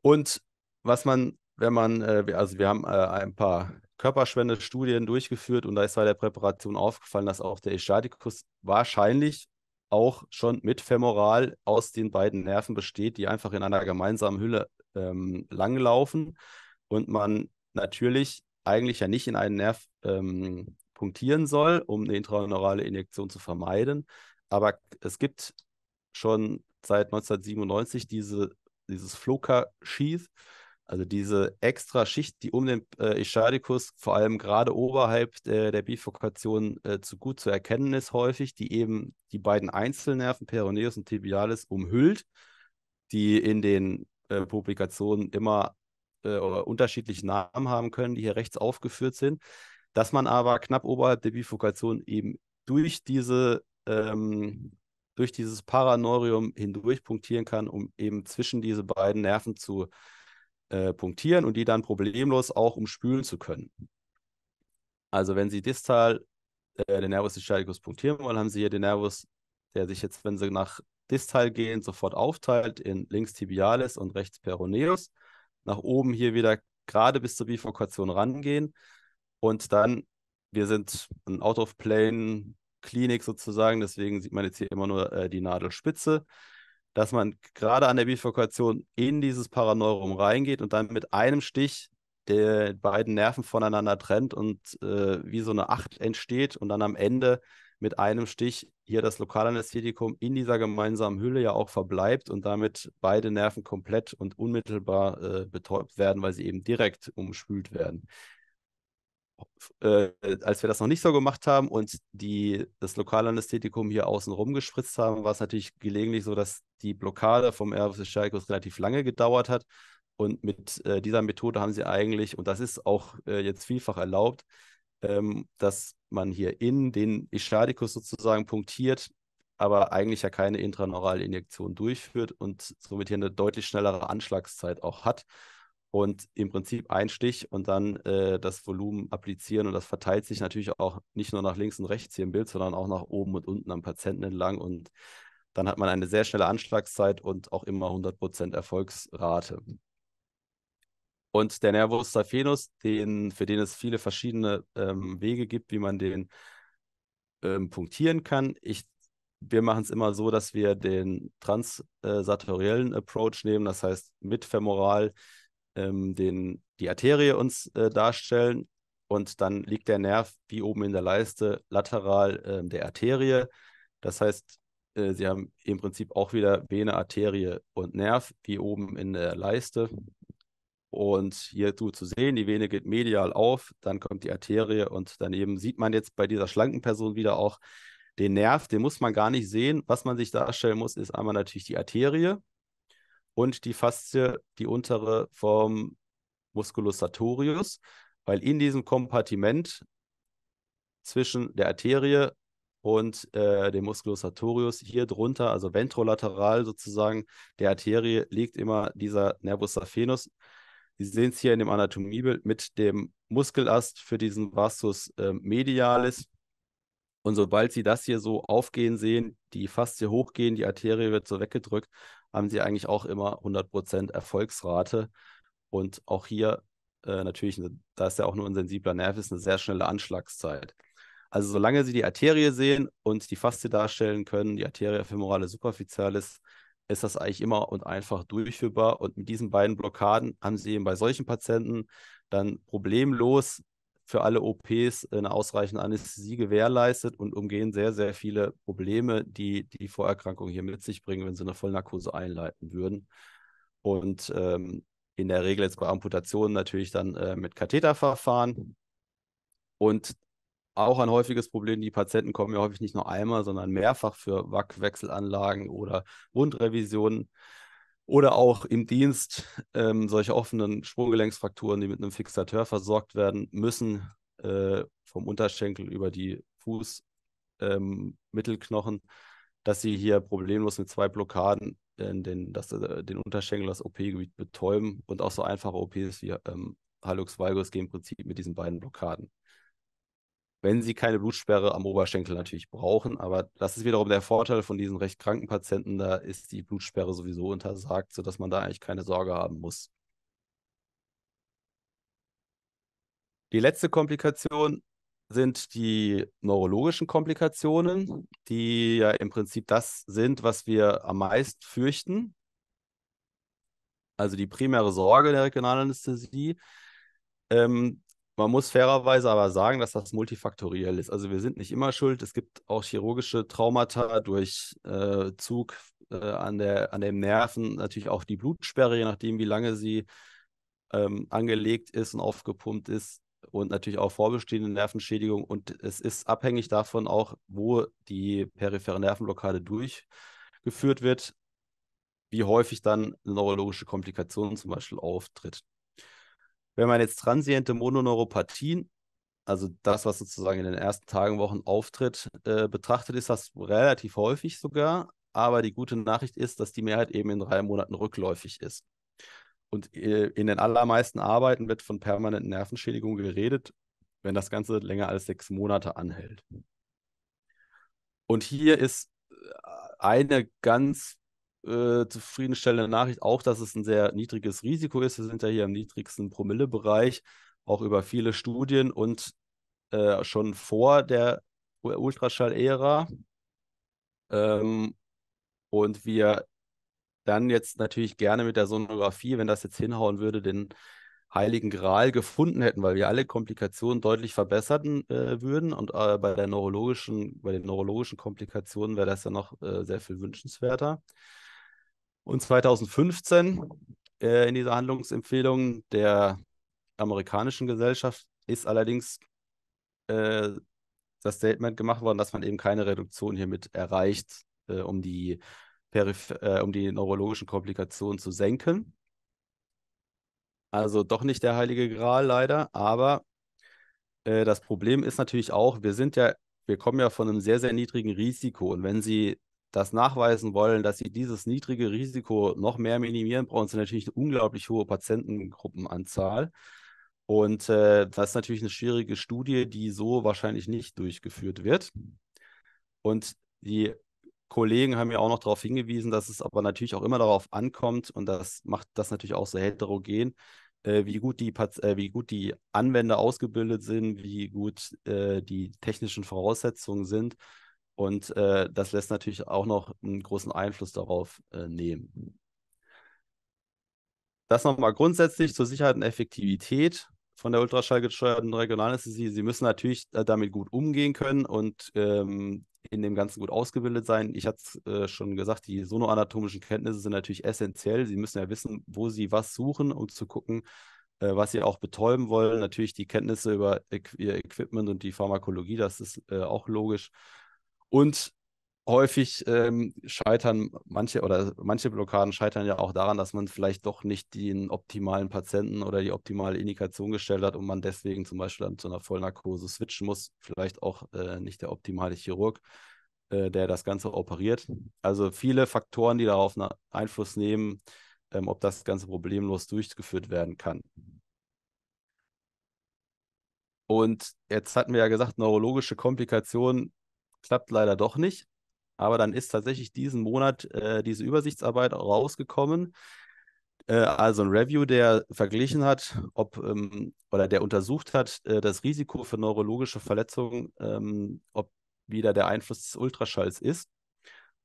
Und was man Wenn man, also wir haben ein paar Körperschwendestudien durchgeführt und da ist bei der Präparation aufgefallen, dass auch der Ischiaticus wahrscheinlich auch schon mit Femoral aus den beiden Nerven besteht, die einfach in einer gemeinsamen Hülle ähm, langlaufen und man natürlich eigentlich ja nicht in einen Nerv ähm, punktieren soll, um eine intraneurale Injektion zu vermeiden. Aber es gibt schon seit neunzehnhundertsiebenundneunzig diese, dieses Floka-Sheath, also diese extra Schicht, die um den äh, Ischiadicus, vor allem gerade oberhalb der, der Bifurkation, äh, zu gut zu erkennen ist häufig, die eben die beiden Einzelnerven, Peroneus und Tibialis, umhüllt, die in den äh, Publikationen immer äh, oder unterschiedliche Namen haben können, die hier rechts aufgeführt sind, dass man aber knapp oberhalb der Bifurkation eben durch diese ähm, durch dieses Paraneurium hindurch punktieren kann, um eben zwischen diese beiden Nerven zu Äh, punktieren und die dann problemlos auch umspülen zu können. Also wenn Sie distal äh, den Nervus ischiadicus punktieren wollen, haben Sie hier den Nervus, der sich jetzt, wenn Sie nach distal gehen, sofort aufteilt in links tibialis und rechts peroneus, nach oben hier wieder gerade bis zur Bifurkation rangehen und dann, wir sind ein Out-of-Plane-Klinik sozusagen, deswegen sieht man jetzt hier immer nur äh, die Nadelspitze, dass man gerade an der Bifurkation in dieses Paraneurium reingeht und dann mit einem Stich die beiden Nerven voneinander trennt und äh, wie so eine Acht entsteht und dann am Ende mit einem Stich hier das Lokalanästhetikum in dieser gemeinsamen Hülle ja auch verbleibt und damit beide Nerven komplett und unmittelbar äh, betäubt werden, weil sie eben direkt umspült werden. Äh, als wir das noch nicht so gemacht haben und die, das Lokalanästhetikum hier außen rum gespritzt haben, war es natürlich gelegentlich so, dass die Blockade vom Nervus ischiadicus relativ lange gedauert hat. Und mit äh, dieser Methode haben sie eigentlich, und das ist auch äh, jetzt vielfach erlaubt, ähm, dass man hier in den Ischiadicus sozusagen punktiert, aber eigentlich ja keine intraneurale Injektion durchführt und somit hier eine deutlich schnellere Anschlagszeit auch hat. Und im Prinzip ein Stich und dann äh, das Volumen applizieren. Und das verteilt sich natürlich auch nicht nur nach links und rechts hier im Bild, sondern auch nach oben und unten am Patienten entlang. Und dann hat man eine sehr schnelle Anschlagszeit und auch immer hundert Prozent Erfolgsrate. Und der Nervus saphenus, den, für den es viele verschiedene ähm, Wege gibt, wie man den ähm, punktieren kann. Ich Wir machen es immer so, dass wir den transarteriellen Approach nehmen, das heißt mit femoral Den, die Arterie uns äh, darstellen und dann liegt der Nerv wie oben in der Leiste lateral äh, der Arterie. Das heißt, äh, Sie haben im Prinzip auch wieder Vene, Arterie und Nerv wie oben in der Leiste. Und hier zu sehen, die Vene geht medial auf, dann kommt die Arterie und daneben sieht man jetzt bei dieser schlanken Person wieder auch den Nerv. Den muss man gar nicht sehen. Was man sich darstellen muss, ist einmal natürlich die Arterie und die Faszie, die untere vom Musculus sartorius, weil in diesem Kompartiment zwischen der Arterie und äh, dem Musculus sartorius hier drunter, also ventrolateral sozusagen, der Arterie liegt immer dieser Nervus saphenus. Sie sehen es hier in dem Anatomiebild mit dem Muskelast für diesen Vastus äh, medialis. Und sobald Sie das hier so aufgehen sehen, die Faszie hochgehen, die Arterie wird so weggedrückt, haben Sie eigentlich auch immer hundert Prozent Erfolgsrate. Und auch hier äh, natürlich, da es ja auch nur ein sensibler Nerv ist, eine sehr schnelle Anschlagszeit. Also solange Sie die Arterie sehen und die Faszie darstellen können, die Arteria femorale superficialis, ist das eigentlich immer und einfach durchführbar. Und mit diesen beiden Blockaden haben Sie eben bei solchen Patienten dann problemlos für alle O Ps eine ausreichende Anästhesie gewährleistet und umgehen sehr, sehr viele Probleme, die die Vorerkrankung hier mit sich bringen, wenn sie eine Vollnarkose einleiten würden. Und ähm, in der Regel jetzt bei Amputationen natürlich dann äh, mit Katheterverfahren. Und auch ein häufiges Problem, die Patienten kommen ja häufig nicht nur einmal, sondern mehrfach für W A C-Wechselanlagen oder Wundrevisionen. Oder auch im Dienst ähm, solche offenen Sprunggelenksfrakturen, die mit einem Fixateur versorgt werden müssen, äh, vom Unterschenkel über die Fußmittelknochen, ähm, dass sie hier problemlos mit zwei Blockaden äh, den, das, äh, den Unterschenkel, das O P-Gebiet betäuben und auch so einfache O Ps wie ähm, Hallux Valgus gehen im Prinzip mit diesen beiden Blockaden. Wenn sie keine Blutsperre am Oberschenkel natürlich brauchen, aber das ist wiederum der Vorteil von diesen recht kranken Patienten, da ist die Blutsperre sowieso untersagt, sodass man da eigentlich keine Sorge haben muss. Die letzte Komplikation sind die neurologischen Komplikationen, die ja im Prinzip das sind, was wir am meisten fürchten. Also die primäre Sorge der Regionalanästhesie. Ähm, Man muss fairerweise aber sagen, dass das multifaktoriell ist. Also wir sind nicht immer schuld. Es gibt auch chirurgische Traumata durch äh, Zug äh, an der, an dem Nerven. Natürlich auch die Blutsperre, je nachdem, wie lange sie ähm, angelegt ist und aufgepumpt ist. Und natürlich auch vorbestehende Nervenschädigung. Und es ist abhängig davon auch, wo die periphere Nervenblockade durchgeführt wird, wie häufig dann eine neurologische Komplikation zum Beispiel auftritt. Wenn man jetzt transiente Mononeuropathien, also das, was sozusagen in den ersten Tagen, Wochen auftritt, äh, betrachtet, ist das relativ häufig sogar. Aber die gute Nachricht ist, dass die Mehrheit eben in drei Monaten rückläufig ist. Und äh, in den allermeisten Arbeiten wird von permanenten Nervenschädigungen geredet, wenn das Ganze länger als sechs Monate anhält. Und hier ist eine ganz Äh, zufriedenstellende Nachricht auch, dass es ein sehr niedriges Risiko ist. Wir sind ja hier im niedrigsten Promillebereich, auch über viele Studien und äh, schon vor der Ultraschall-Ära. Ähm, und wir dann jetzt natürlich gerne mit der Sonographie, wenn das jetzt hinhauen würde, den Heiligen Gral gefunden hätten, weil wir alle Komplikationen deutlich verbesserten äh, würden. Und äh, bei der neurologischen, bei den neurologischen Komplikationen wäre das ja noch äh, sehr viel wünschenswerter. Und zweitausendfünfzehn äh, in dieser Handlungsempfehlung der amerikanischen Gesellschaft ist allerdings äh, das Statement gemacht worden, dass man eben keine Reduktion hiermit erreicht, äh, um die Periph äh, um die neurologischen Komplikationen zu senken. Also doch nicht der Heilige Gral leider, aber äh, das Problem ist natürlich auch, wir sind ja, wir kommen ja von einem sehr, sehr niedrigen Risiko. Und wenn Sie das nachweisen wollen, dass Sie dieses niedrige Risiko noch mehr minimieren, brauchen Sie natürlich eine unglaublich hohe Patientengruppenanzahl. Und äh, das ist natürlich eine schwierige Studie, die so wahrscheinlich nicht durchgeführt wird. Und die Kollegen haben ja auch noch darauf hingewiesen, dass es aber natürlich auch immer darauf ankommt, und das macht das natürlich auch so heterogen, äh, wie gut die, äh, wie gut die Anwender ausgebildet sind, wie gut äh, die technischen Voraussetzungen sind. Und äh, das lässt natürlich auch noch einen großen Einfluss darauf äh, nehmen. Das nochmal grundsätzlich zur Sicherheit und Effektivität von der ultraschallgesteuerten Regionalanästhesie. Sie müssen natürlich äh, damit gut umgehen können und ähm, in dem Ganzen gut ausgebildet sein. Ich hatte es äh, schon gesagt, die sonoanatomischen Kenntnisse sind natürlich essentiell. Sie müssen ja wissen, wo Sie was suchen, um zu gucken, äh, was Sie auch betäuben wollen. Natürlich die Kenntnisse über Equ- Ihr Equipment und die Pharmakologie, das ist äh, auch logisch. Und häufig ähm, scheitern manche oder manche Blockaden scheitern ja auch daran, dass man vielleicht doch nicht den optimalen Patienten oder die optimale Indikation gestellt hat und man deswegen zum Beispiel dann zu einer Vollnarkose switchen muss. Vielleicht auch äh, nicht der optimale Chirurg, äh, der das Ganze operiert. Also viele Faktoren, die darauf Einfluss nehmen, ähm, ob das Ganze problemlos durchgeführt werden kann. Und jetzt hatten wir ja gesagt, neurologische Komplikationen klappt leider doch nicht. Aber dann ist tatsächlich diesen Monat äh, diese Übersichtsarbeit rausgekommen. Äh, also ein Review, der verglichen hat, ob ähm, oder der untersucht hat, äh, das Risiko für neurologische Verletzungen, ähm, ob wieder der Einfluss des Ultraschalls ist.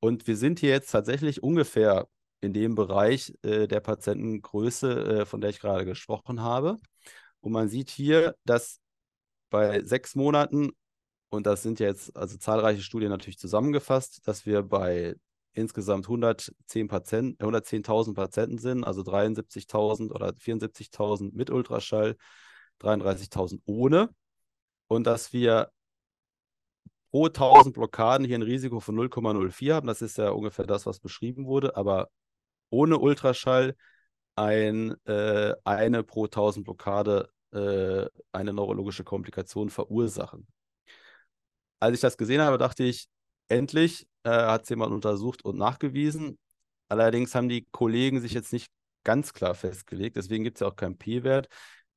Und wir sind hier jetzt tatsächlich ungefähr in dem Bereich äh, der Patientengröße, äh, von der ich gerade gesprochen habe. Und man sieht hier, dass bei sechs Monaten, und das sind ja jetzt also zahlreiche Studien natürlich zusammengefasst, dass wir bei insgesamt hundertzehntausend Patienten sind, also dreiundsiebzigtausend oder vierundsiebzigtausend mit Ultraschall, dreiunddreißigtausend ohne. Und dass wir pro tausend Blockaden hier ein Risiko von null Komma null vier haben. Das ist ja ungefähr das, was beschrieben wurde. Aber ohne Ultraschall ein, äh, eine pro tausend Blockade äh, eine neurologische Komplikation verursachen. Als ich das gesehen habe, dachte ich, endlich äh, hat es jemand untersucht und nachgewiesen. Allerdings haben die Kollegen sich jetzt nicht ganz klar festgelegt. Deswegen gibt es ja auch keinen P-Wert,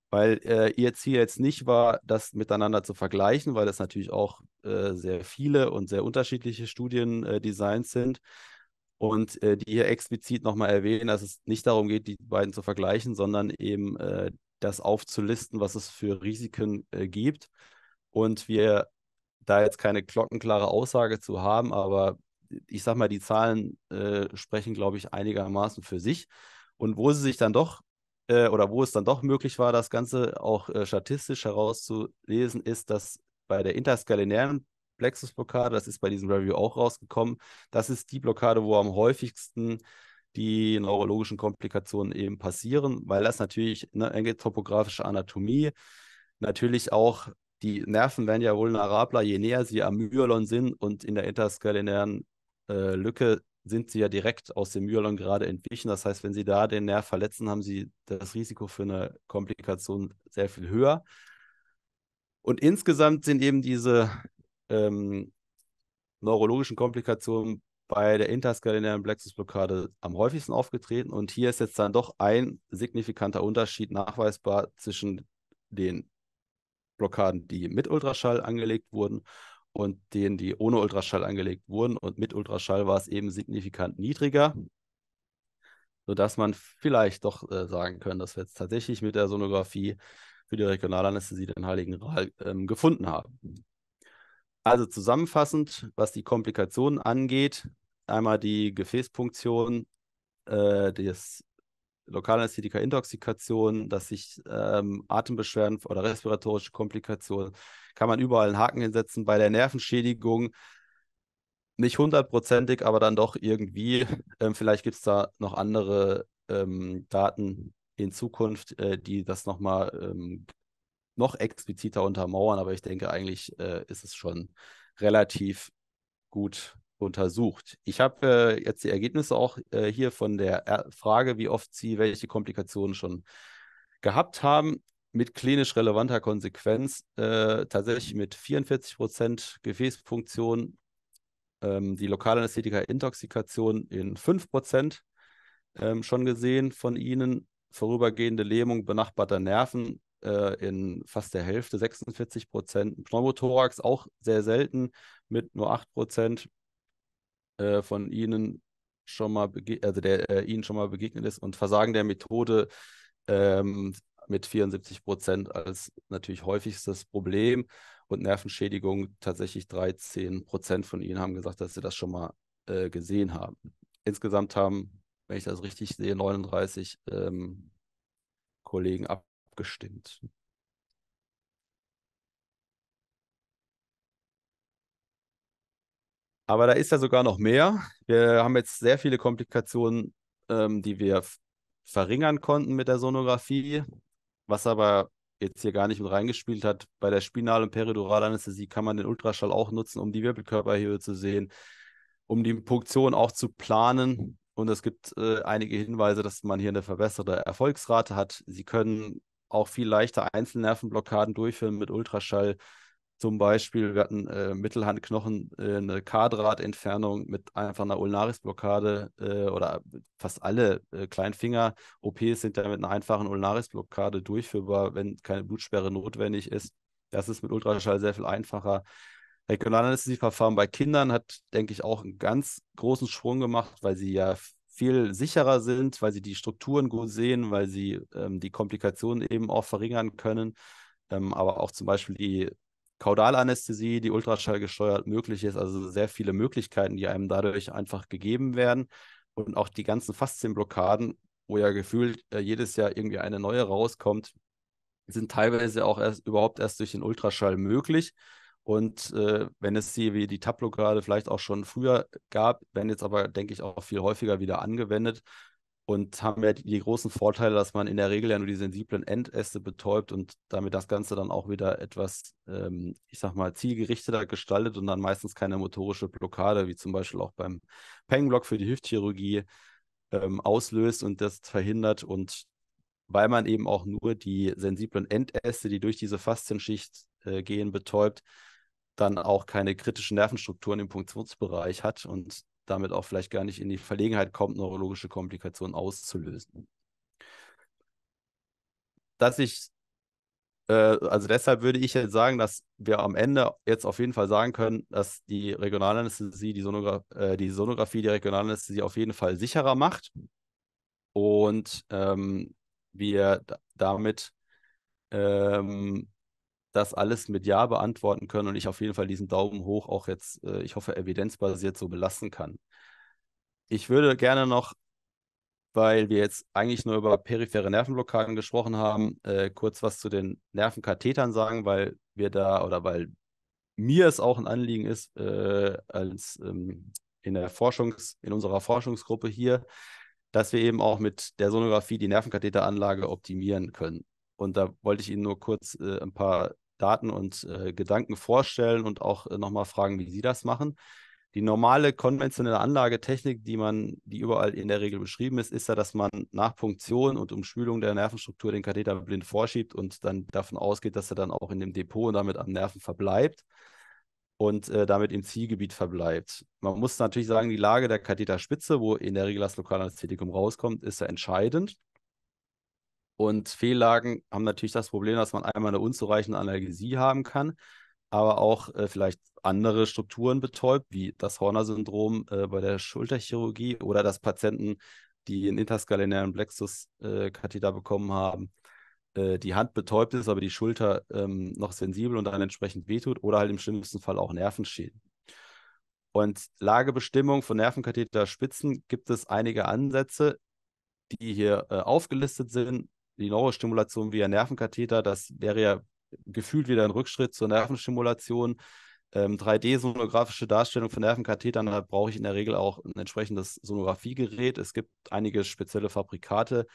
weil äh, ihr Ziel jetzt nicht war, das miteinander zu vergleichen, weil das natürlich auch äh, sehr viele und sehr unterschiedliche Studiendesigns äh, sind. Und äh, die hier explizit nochmal erwähnen, dass es nicht darum geht, die beiden zu vergleichen, sondern eben äh, das aufzulisten, was es für Risiken äh, gibt. Und wir da jetzt keine glockenklare Aussage zu haben, aber ich sag mal, die Zahlen äh, sprechen, glaube ich, einigermaßen für sich. Und wo sie sich dann doch äh, oder wo es dann doch möglich war, das Ganze auch äh, statistisch herauszulesen, ist, dass bei der interskalinären Plexusblockade, das ist bei diesem Review auch rausgekommen, das ist die Blockade, wo am häufigsten die neurologischen Komplikationen eben passieren, weil das natürlich eine enge topografische Anatomie, natürlich auch die Nerven werden ja vulnerabler, je näher sie am Myelon sind, und in der interskalinären äh, Lücke sind sie ja direkt aus dem Myelon gerade entwichen. Das heißt, wenn sie da den Nerv verletzen, haben sie das Risiko für eine Komplikation sehr viel höher. Und insgesamt sind eben diese ähm, neurologischen Komplikationen bei der interskalinären Plexusblockade am häufigsten aufgetreten. Und hier ist jetzt dann doch ein signifikanter Unterschied nachweisbar zwischen den Blockaden, die mit Ultraschall angelegt wurden, und denen, die ohne Ultraschall angelegt wurden. Und mit Ultraschall war es eben signifikant niedriger, sodass man vielleicht doch äh, sagen können, dass wir jetzt tatsächlich mit der Sonographie für die Regionalanästhesie den Heiligen Gral ähm, gefunden haben. Also zusammenfassend, was die Komplikationen angeht, einmal die Gefäßpunktion, äh, des Lokalanästhetika Intoxikation, dass sich ähm, Atembeschwerden oder respiratorische Komplikationen, kann man überall einen Haken hinsetzen. Bei der Nervenschädigung nicht hundertprozentig, aber dann doch irgendwie. Ähm, vielleicht gibt es da noch andere ähm, Daten in Zukunft, äh, die das nochmal ähm, noch expliziter untermauern, aber ich denke, eigentlich äh, ist es schon relativ gut untersucht. Ich habe äh, jetzt die Ergebnisse auch äh, hier von der er Frage, wie oft Sie welche Komplikationen schon gehabt haben, mit klinisch relevanter Konsequenz, äh, tatsächlich mit vierundvierzig Prozent Gefäßpunktion, ähm, die Lokalanästhetika Intoxikation in fünf Prozent ähm, schon gesehen von Ihnen, vorübergehende Lähmung benachbarter Nerven in fast der Hälfte, sechsundvierzig Prozent. Pneumothorax auch sehr selten mit nur acht Prozent äh, von Ihnen schon mal also der äh, Ihnen schon mal begegnet ist, und Versagen der Methode ähm, mit vierundsiebzig Prozent als natürlich häufigstes Problem, und Nervenschädigung tatsächlich dreizehn Prozent von Ihnen haben gesagt, dass sie das schon mal äh, gesehen haben. Insgesamt haben, wenn ich das richtig sehe, neununddreißig ähm, Kollegen ab gestimmt. Aber da ist ja sogar noch mehr. Wir haben jetzt sehr viele Komplikationen, ähm, die wir verringern konnten mit der Sonographie, was aber jetzt hier gar nicht mit reingespielt hat. Bei der Spinal- und Periduralanästhesie kann man den Ultraschall auch nutzen, um die Wirbelkörperhöhe zu sehen, um die Punktion auch zu planen. Und es gibt äh, einige Hinweise, dass man hier eine verbesserte Erfolgsrate hat. Sie können auch viel leichter Einzelnervenblockaden durchführen mit Ultraschall. Zum Beispiel, wir hatten äh, Mittelhandknochen, äh, eine K-Drahtentfernung mit einfach einer Ulnarisblockade, äh, oder fast alle äh, Kleinfinger-O Ps sind ja mit einer einfachen Ulnarisblockade durchführbar, wenn keine Blutsperre notwendig ist. Das ist mit Ultraschall sehr viel einfacher. Regionalanästhesieverfahren bei Kindern hat, denke ich, auch einen ganz großen Sprung gemacht, weil sie ja viel sicherer sind, weil sie die Strukturen gut sehen, weil sie ähm, die Komplikationen eben auch verringern können. Ähm, aber auch zum Beispiel die Kaudalanästhesie, die ultraschallgesteuert möglich ist, also sehr viele Möglichkeiten, die einem dadurch einfach gegeben werden. Und auch die ganzen Faszienblockaden, wo ja gefühlt äh, jedes Jahr irgendwie eine neue rauskommt, sind teilweise auch erst überhaupt erst durch den Ultraschall möglich. Und äh, wenn es sie wie die T A P-Blockade vielleicht auch schon früher gab, werden jetzt aber, denke ich, auch viel häufiger wieder angewendet und haben ja die, die großen Vorteile, dass man in der Regel ja nur die sensiblen Endäste betäubt und damit das Ganze dann auch wieder etwas, ähm, ich sag mal, zielgerichteter gestaltet und dann meistens keine motorische Blockade, wie zum Beispiel auch beim Peng-Block für die Hüftchirurgie, ähm, auslöst und das verhindert. Und weil man eben auch nur die sensiblen Endäste, die durch diese Faszienschicht äh, gehen, betäubt, dann auch keine kritischen Nervenstrukturen im Punktionsbereich hat und damit auch vielleicht gar nicht in die Verlegenheit kommt, neurologische Komplikationen auszulösen. Dass ich, äh, also deshalb würde ich jetzt sagen, dass wir am Ende jetzt auf jeden Fall sagen können, dass die Regionalanästhesie, die, Sonogra äh, die Sonographie, die Regionalanästhesie auf jeden Fall sicherer macht und ähm, wir damit ähm, das alles mit Ja beantworten können und ich auf jeden Fall diesen Daumen hoch auch jetzt, äh, ich hoffe, evidenzbasiert so belassen kann. Ich würde gerne noch weil wir jetzt eigentlich nur über periphere Nervenblockaden gesprochen haben, äh, kurz was zu den Nervenkathetern sagen, weil wir da oder weil mir es auch ein Anliegen ist, äh, als ähm, in der Forschungs-, in unserer Forschungsgruppe hier, dass wir eben auch mit der Sonographie die Nervenkatheteranlage optimieren können. Und da wollte ich Ihnen nur kurz äh, ein paar Daten und äh, Gedanken vorstellen und auch äh, nochmal fragen, wie Sie das machen. Die normale konventionelle Anlagetechnik, die man, die überall in der Regel beschrieben ist, ist ja, dass man nach Punktion und Umspülung der Nervenstruktur den Katheter blind vorschiebt und dann davon ausgeht, dass er dann auch in dem Depot und damit am Nerven verbleibt und äh, damit im Zielgebiet verbleibt. Man muss natürlich sagen, die Lage der Katheterspitze, wo in der Regel das Lokalanästhetikum rauskommt, ist ja entscheidend. Und Fehllagen haben natürlich das Problem, dass man einmal eine unzureichende Analgesie haben kann, aber auch äh, vielleicht andere Strukturen betäubt, wie das Horner-Syndrom äh, bei der Schulterchirurgie oder dass Patienten, die einen interskalinären Plexus-Katheter äh, bekommen haben, äh, die Hand betäubt ist, aber die Schulter ähm, noch sensibel und dann entsprechend wehtut oder halt im schlimmsten Fall auch Nervenschäden. Und Lagebestimmung von Nervenkatheterspitzen gibt es einige Ansätze, die hier äh, aufgelistet sind. Die Neurostimulation via Nervenkatheter, das wäre ja gefühlt wieder ein Rückschritt zur Nervenstimulation. Ähm, drei D-sonografische Darstellung von Nervenkathetern, da brauche ich in der Regel auch ein entsprechendes Sonografiegerät. Es gibt einige spezielle Fabrikate,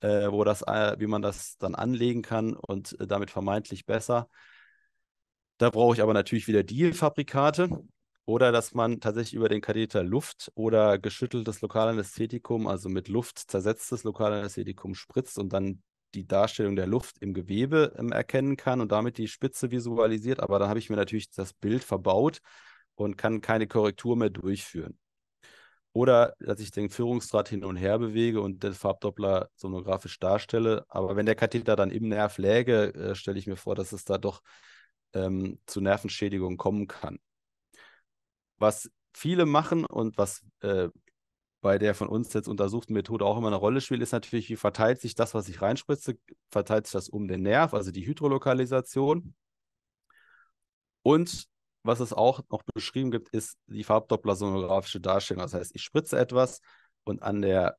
äh, wo das, äh, wie man das dann anlegen kann und äh, damit vermeintlich besser. Da brauche ich aber natürlich wieder D I L-Fabrikate oder dass man tatsächlich über den Katheter Luft oder geschütteltes Lokalanästhetikum, also mit Luft zersetztes Lokalanästhetikum spritzt und dann die Darstellung der Luft im Gewebe ähm, erkennen kann und damit die Spitze visualisiert, aber dann habe ich mir natürlich das Bild verbaut und kann keine Korrektur mehr durchführen. Oder dass ich den Führungsdraht hin und her bewege und den Farbdoppler sonografisch darstelle, aber wenn der Katheter dann im Nerv läge, äh, stelle ich mir vor, dass es da doch ähm, zu Nervenschädigungen kommen kann. Was viele machen und was äh, bei der von uns jetzt untersuchten Methode auch immer eine Rolle spielt, ist natürlich, wie verteilt sich das, was ich reinspritze, verteilt sich das um den Nerv, also die Hydrolokalisation. Und was es auch noch beschrieben gibt, ist die Farbdoppler-sonografische Darstellung. Das heißt, ich spritze etwas und an der,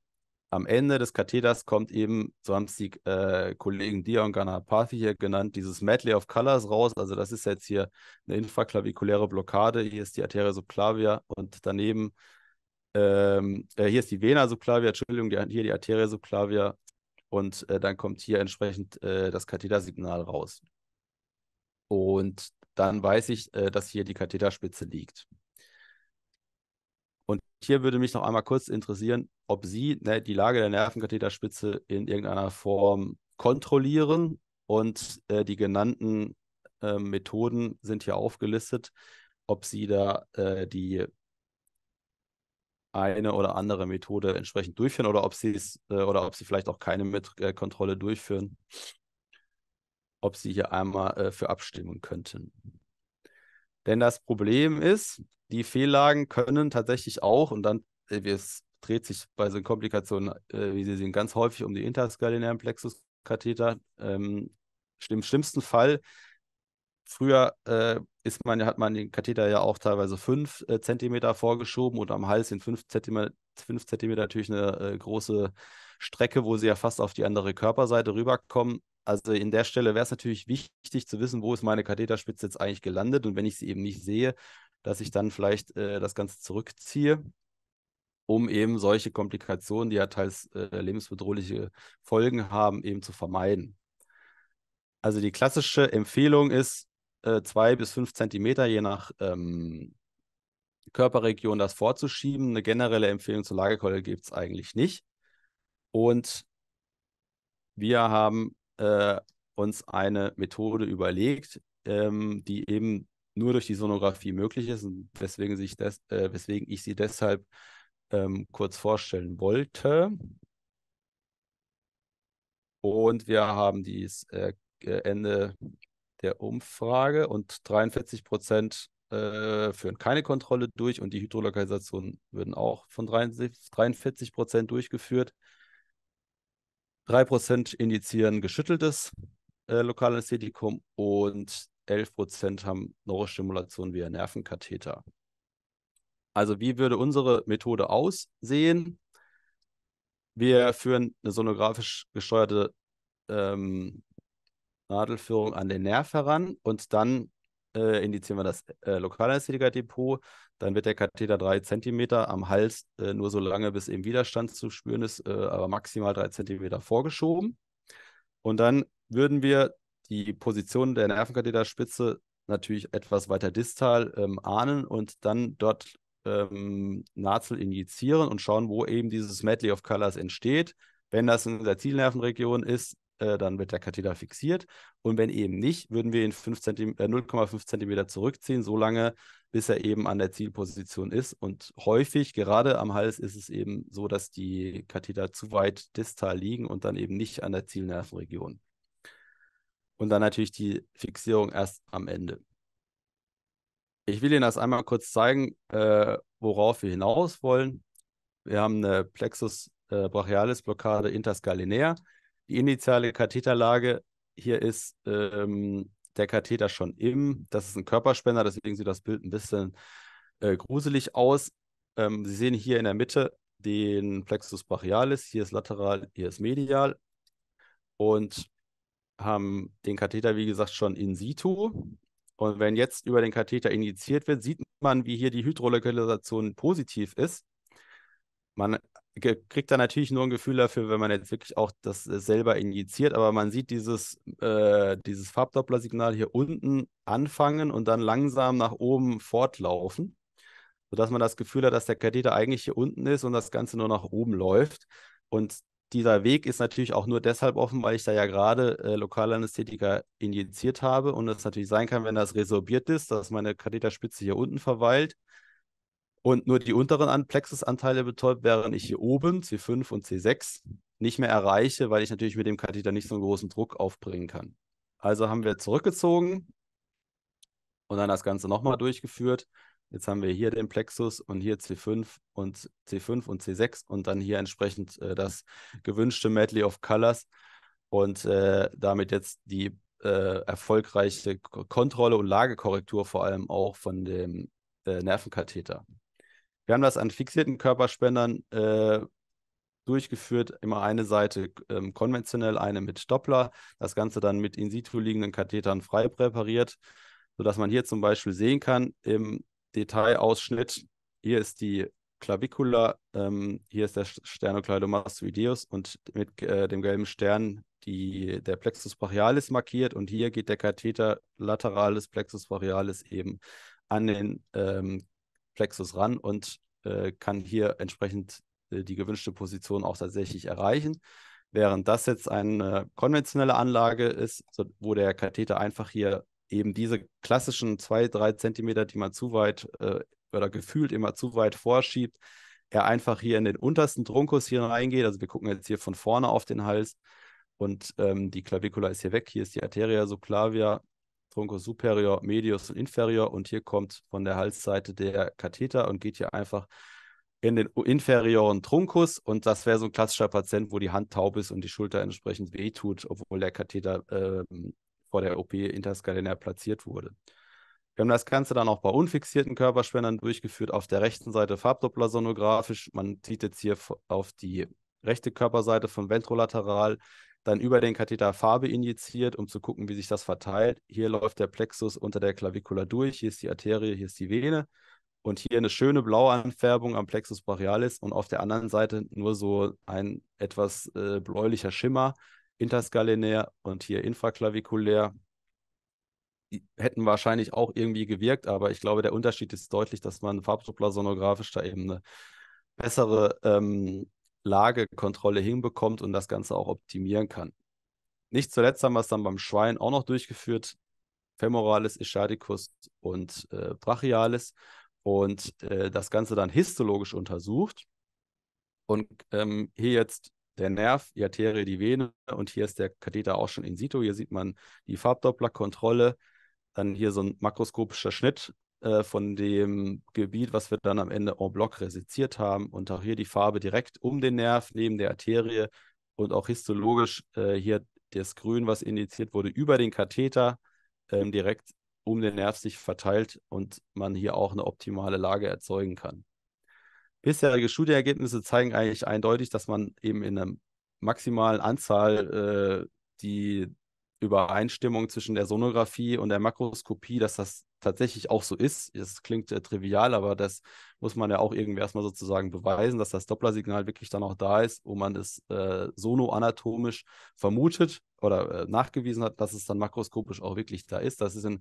am Ende des Katheters kommt eben, so haben es die äh, Kollegen Dia und Ganapathy hier genannt, dieses Medley of Colors raus. Also das ist jetzt hier eine infraklavikuläre Blockade, hier ist die Arteria subclavia und daneben Ähm, äh, hier ist die Vena subclavia, Entschuldigung, die, hier die Arteria subclavia und äh, dann kommt hier entsprechend äh, das Kathetersignal raus. Und dann weiß ich, äh, dass hier die Katheterspitze liegt. Und hier würde mich noch einmal kurz interessieren, ob Sie ne, die Lage der Nervenkatheterspitze in irgendeiner Form kontrollieren und äh, die genannten äh, Methoden sind hier aufgelistet, ob Sie da äh, die eine oder andere Methode entsprechend durchführen oder ob sie es äh, oder ob sie vielleicht auch keine Mit äh, Kontrolle durchführen, ob sie hier einmal äh, für abstimmen könnten. Denn das Problem ist, die Fehllagen können tatsächlich auch, und dann äh, es dreht sich bei so Komplikationen, äh, wie Sie sehen, ganz häufig um die interskalinären Plexuskatheter. Ähm, Im schlimmsten Fall, früher äh, ist man, hat man den Katheter ja auch teilweise fünf Zentimeter vorgeschoben und am Hals in fünf Zentimeter natürlich eine äh, große Strecke, wo sie ja fast auf die andere Körperseite rüberkommen. Also in der Stelle wäre es natürlich wichtig zu wissen, wo ist meine Katheterspitze jetzt eigentlich gelandet und wenn ich sie eben nicht sehe, dass ich dann vielleicht äh, das Ganze zurückziehe, um eben solche Komplikationen, die ja teils äh, lebensbedrohliche Folgen haben, eben zu vermeiden. Also die klassische Empfehlung ist, zwei bis fünf Zentimeter je nach ähm, Körperregion das vorzuschieben. Eine generelle Empfehlung zur Lagekeule gibt es eigentlich nicht. Und wir haben äh, uns eine Methode überlegt, ähm, die eben nur durch die Sonographie möglich ist und weswegen, sich des, äh, weswegen ich sie deshalb ähm, kurz vorstellen wollte. Und wir haben dies äh, Ende der Umfrage und dreiundvierzig Prozent äh, führen keine Kontrolle durch und die Hydrolokalisationen würden auch von dreiundvierzig Prozent durchgeführt. drei Prozent indizieren geschütteltes äh, Lokalanästhetikum und elf Prozent haben Neurostimulation via Nervenkatheter. Also wie würde unsere Methode aussehen? Wir führen eine sonographisch gesteuerte ähm, Nadelführung an den Nerv heran und dann äh, indizieren wir das äh, Lokalanästhetika-Depot. Dann wird der Katheter drei Zentimeter am Hals äh, nur so lange, bis eben Widerstand zu spüren ist, äh, aber maximal drei Zentimeter vorgeschoben. Und dann würden wir die Position der Nervenkatheterspitze natürlich etwas weiter distal ähm, ahnen und dann dort ähm, Nazel injizieren und schauen, wo eben dieses Medley of Colors entsteht. Wenn das in der Zielnervenregion ist, äh, dann wird der Katheter fixiert. Und wenn eben nicht, würden wir ihn null Komma fünf Zentimeter zurückziehen, solange, bis er eben an der Zielposition ist. Und häufig, gerade am Hals, ist es eben so, dass die Katheter zu weit distal liegen und dann eben nicht an der Zielnervenregion. Und dann natürlich die Fixierung erst am Ende. Ich will Ihnen das einmal kurz zeigen, äh, worauf wir hinaus wollen. Wir haben eine Plexus äh, brachialis Blockade interskalinär. Die initiale Katheterlage, hier ist ähm, der Katheter schon im. Das ist ein Körperspender, deswegen sieht das Bild ein bisschen äh, gruselig aus. Ähm, Sie sehen hier in der Mitte den Plexus brachialis. Hier ist lateral, hier ist medial. Und haben den Katheter, wie gesagt, schon in situ. Und wenn jetzt über den Katheter injiziert wird, sieht man, wie hier die Hydrolokalisation positiv ist. Man kriegt da natürlich nur ein Gefühl dafür, wenn man jetzt wirklich auch das selber injiziert, aber man sieht dieses, äh, dieses Farbdoppler-Signal hier unten anfangen und dann langsam nach oben fortlaufen, sodass man das Gefühl hat, dass der Katheter eigentlich hier unten ist und das Ganze nur nach oben läuft. Und dieser Weg ist natürlich auch nur deshalb offen, weil ich da ja gerade äh, Lokalanästhetika injiziert habe und es natürlich sein kann, wenn das resorbiert ist, dass meine Katheterspitze hier unten verweilt und nur die unteren Plexusanteile betäubt, während ich hier oben C fünf und C sechs nicht mehr erreiche, weil ich natürlich mit dem Katheter nicht so einen großen Druck aufbringen kann. Also haben wir zurückgezogen und dann das Ganze nochmal durchgeführt. Jetzt haben wir hier den Plexus und hier C fünf und C sechs und dann hier entsprechend äh, das gewünschte Medley of Colors und äh, damit jetzt die äh, erfolgreiche K Kontrolle und Lagekorrektur vor allem auch von dem äh, Nervenkatheter. Wir haben das an fixierten Körperspendern äh, durchgeführt, immer eine Seite äh, konventionell, eine mit Doppler, das Ganze dann mit in situ liegenden Kathetern frei präpariert, sodass man hier zum Beispiel sehen kann, im Detailausschnitt, hier ist die Clavicula, ähm, hier ist der Sternocleidomastoideus und mit äh, dem gelben Stern die, der Plexus brachialis markiert und hier geht der Katheter lateralis Plexus brachialis eben an den ähm, Plexus ran und äh, kann hier entsprechend äh, die gewünschte Position auch tatsächlich erreichen. Während das jetzt eine konventionelle Anlage ist, so, wo der Katheter einfach hier eben diese klassischen zwei bis drei Zentimeter, die man zu weit äh, oder gefühlt immer zu weit vorschiebt, er einfach hier in den untersten Truncus hier reingeht. Also wir gucken jetzt hier von vorne auf den Hals und ähm, die Clavicula ist hier weg. Hier ist die Arteria subclavia, Truncus superior, medius und inferior und hier kommt von der Halsseite der Katheter und geht hier einfach in den inferioren Truncus und das wäre so ein klassischer Patient, wo die Hand taub ist und die Schulter entsprechend wehtut, obwohl der Katheter ähm, vor der O P interskalinär platziert wurde. Wir haben das Ganze dann auch bei unfixierten Körperspendern durchgeführt, auf der rechten Seite Farbdoppler sonographisch. Man zieht jetzt hier auf die rechte Körperseite vom Ventrolateral, dann über den Katheter Farbe injiziert, um zu gucken, wie sich das verteilt. Hier läuft der Plexus unter der Clavicula durch, hier ist die Arterie, hier ist die Vene und hier eine schöne blaue Anfärbung am Plexus brachialis und auf der anderen Seite nur so ein etwas äh, bläulicher Schimmer, interskalinär und hier infraklavikulär. Die hätten wahrscheinlich auch irgendwie gewirkt, aber ich glaube, der Unterschied ist deutlich, dass man Farbdoppler sonographisch da eben eine bessere ähm, Lagekontrolle hinbekommt und das Ganze auch optimieren kann. Nicht zuletzt haben wir es dann beim Schwein auch noch durchgeführt, femoralis, ischiadicus und äh, brachialis und äh, das Ganze dann histologisch untersucht und ähm, hier jetzt der Nerv, die Arterie, die Vene und hier ist der Katheter auch schon in situ. Hier sieht man die Farbdoppler-Kontrolle, dann hier so ein makroskopischer Schnitt äh, von dem Gebiet, was wir dann am Ende en bloc reseziert haben und auch hier die Farbe direkt um den Nerv, neben der Arterie und auch histologisch äh, hier das Grün, was indiziert wurde, über den Katheter äh, direkt um den Nerv sich verteilt und man hier auch eine optimale Lage erzeugen kann. Bisherige Studienergebnisse zeigen eigentlich eindeutig, dass man eben in einer maximalen Anzahl äh, die Übereinstimmung zwischen der Sonographie und der Makroskopie, dass das tatsächlich auch so ist. Es klingt äh, trivial, aber das muss man ja auch irgendwie erstmal sozusagen beweisen, dass das Dopplersignal wirklich dann auch da ist, wo man es äh, sonoanatomisch vermutet oder äh, nachgewiesen hat, dass es dann makroskopisch auch wirklich da ist. Das ist in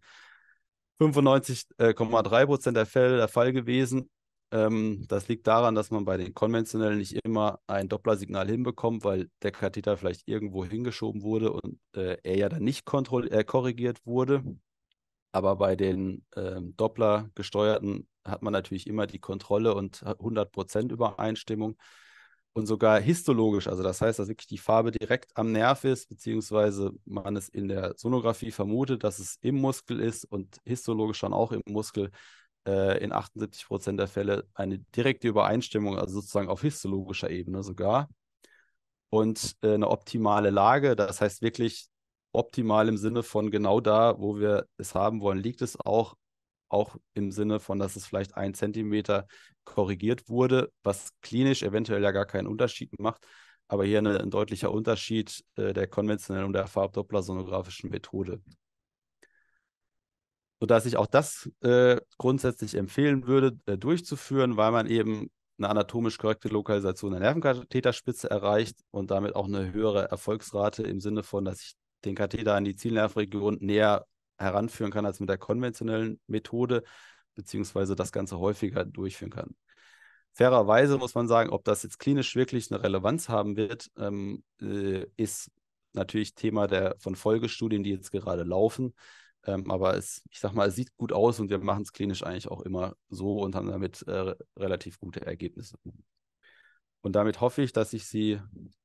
fünfundneunzig Komma drei Prozent der Fälle der Fall gewesen. Ähm, das liegt daran, dass man bei den konventionellen nicht immer ein Dopplersignal hinbekommt, weil der Katheter vielleicht irgendwo hingeschoben wurde und äh, er ja dann nicht äh, korrigiert wurde. Aber bei den ähm, Doppler-Gesteuerten hat man natürlich immer die Kontrolle und hundert Prozent Übereinstimmung und sogar histologisch. Also das heißt, dass wirklich die Farbe direkt am Nerv ist, beziehungsweise man es in der Sonographie vermutet, dass es im Muskel ist und histologisch dann auch im Muskel. In achtundsiebzig Prozent der Fälle eine direkte Übereinstimmung, also sozusagen auf histologischer Ebene sogar. Und eine optimale Lage, das heißt wirklich optimal im Sinne von genau da, wo wir es haben wollen, liegt es auch, auch im Sinne von, dass es vielleicht ein Zentimeter korrigiert wurde, was klinisch eventuell ja gar keinen Unterschied macht, aber hier eine, ein deutlicher Unterschied der konventionellen und der Farbdoppler-sonographischen Methode. Sodass ich auch das äh, grundsätzlich empfehlen würde, äh, durchzuführen, weil man eben eine anatomisch korrekte Lokalisation der Nervenkatheterspitze erreicht und damit auch eine höhere Erfolgsrate im Sinne von, dass ich den Katheter an die Zielnervregion näher heranführen kann als mit der konventionellen Methode, beziehungsweise das Ganze häufiger durchführen kann. Fairerweise muss man sagen, ob das jetzt klinisch wirklich eine Relevanz haben wird, ähm, äh, ist natürlich Thema der, von Folgestudien, die jetzt gerade laufen. Ähm, aber es, ich sag mal, es sieht gut aus und wir machen es klinisch eigentlich auch immer so und haben damit äh, relativ gute Ergebnisse. Und damit hoffe ich, dass ich Sie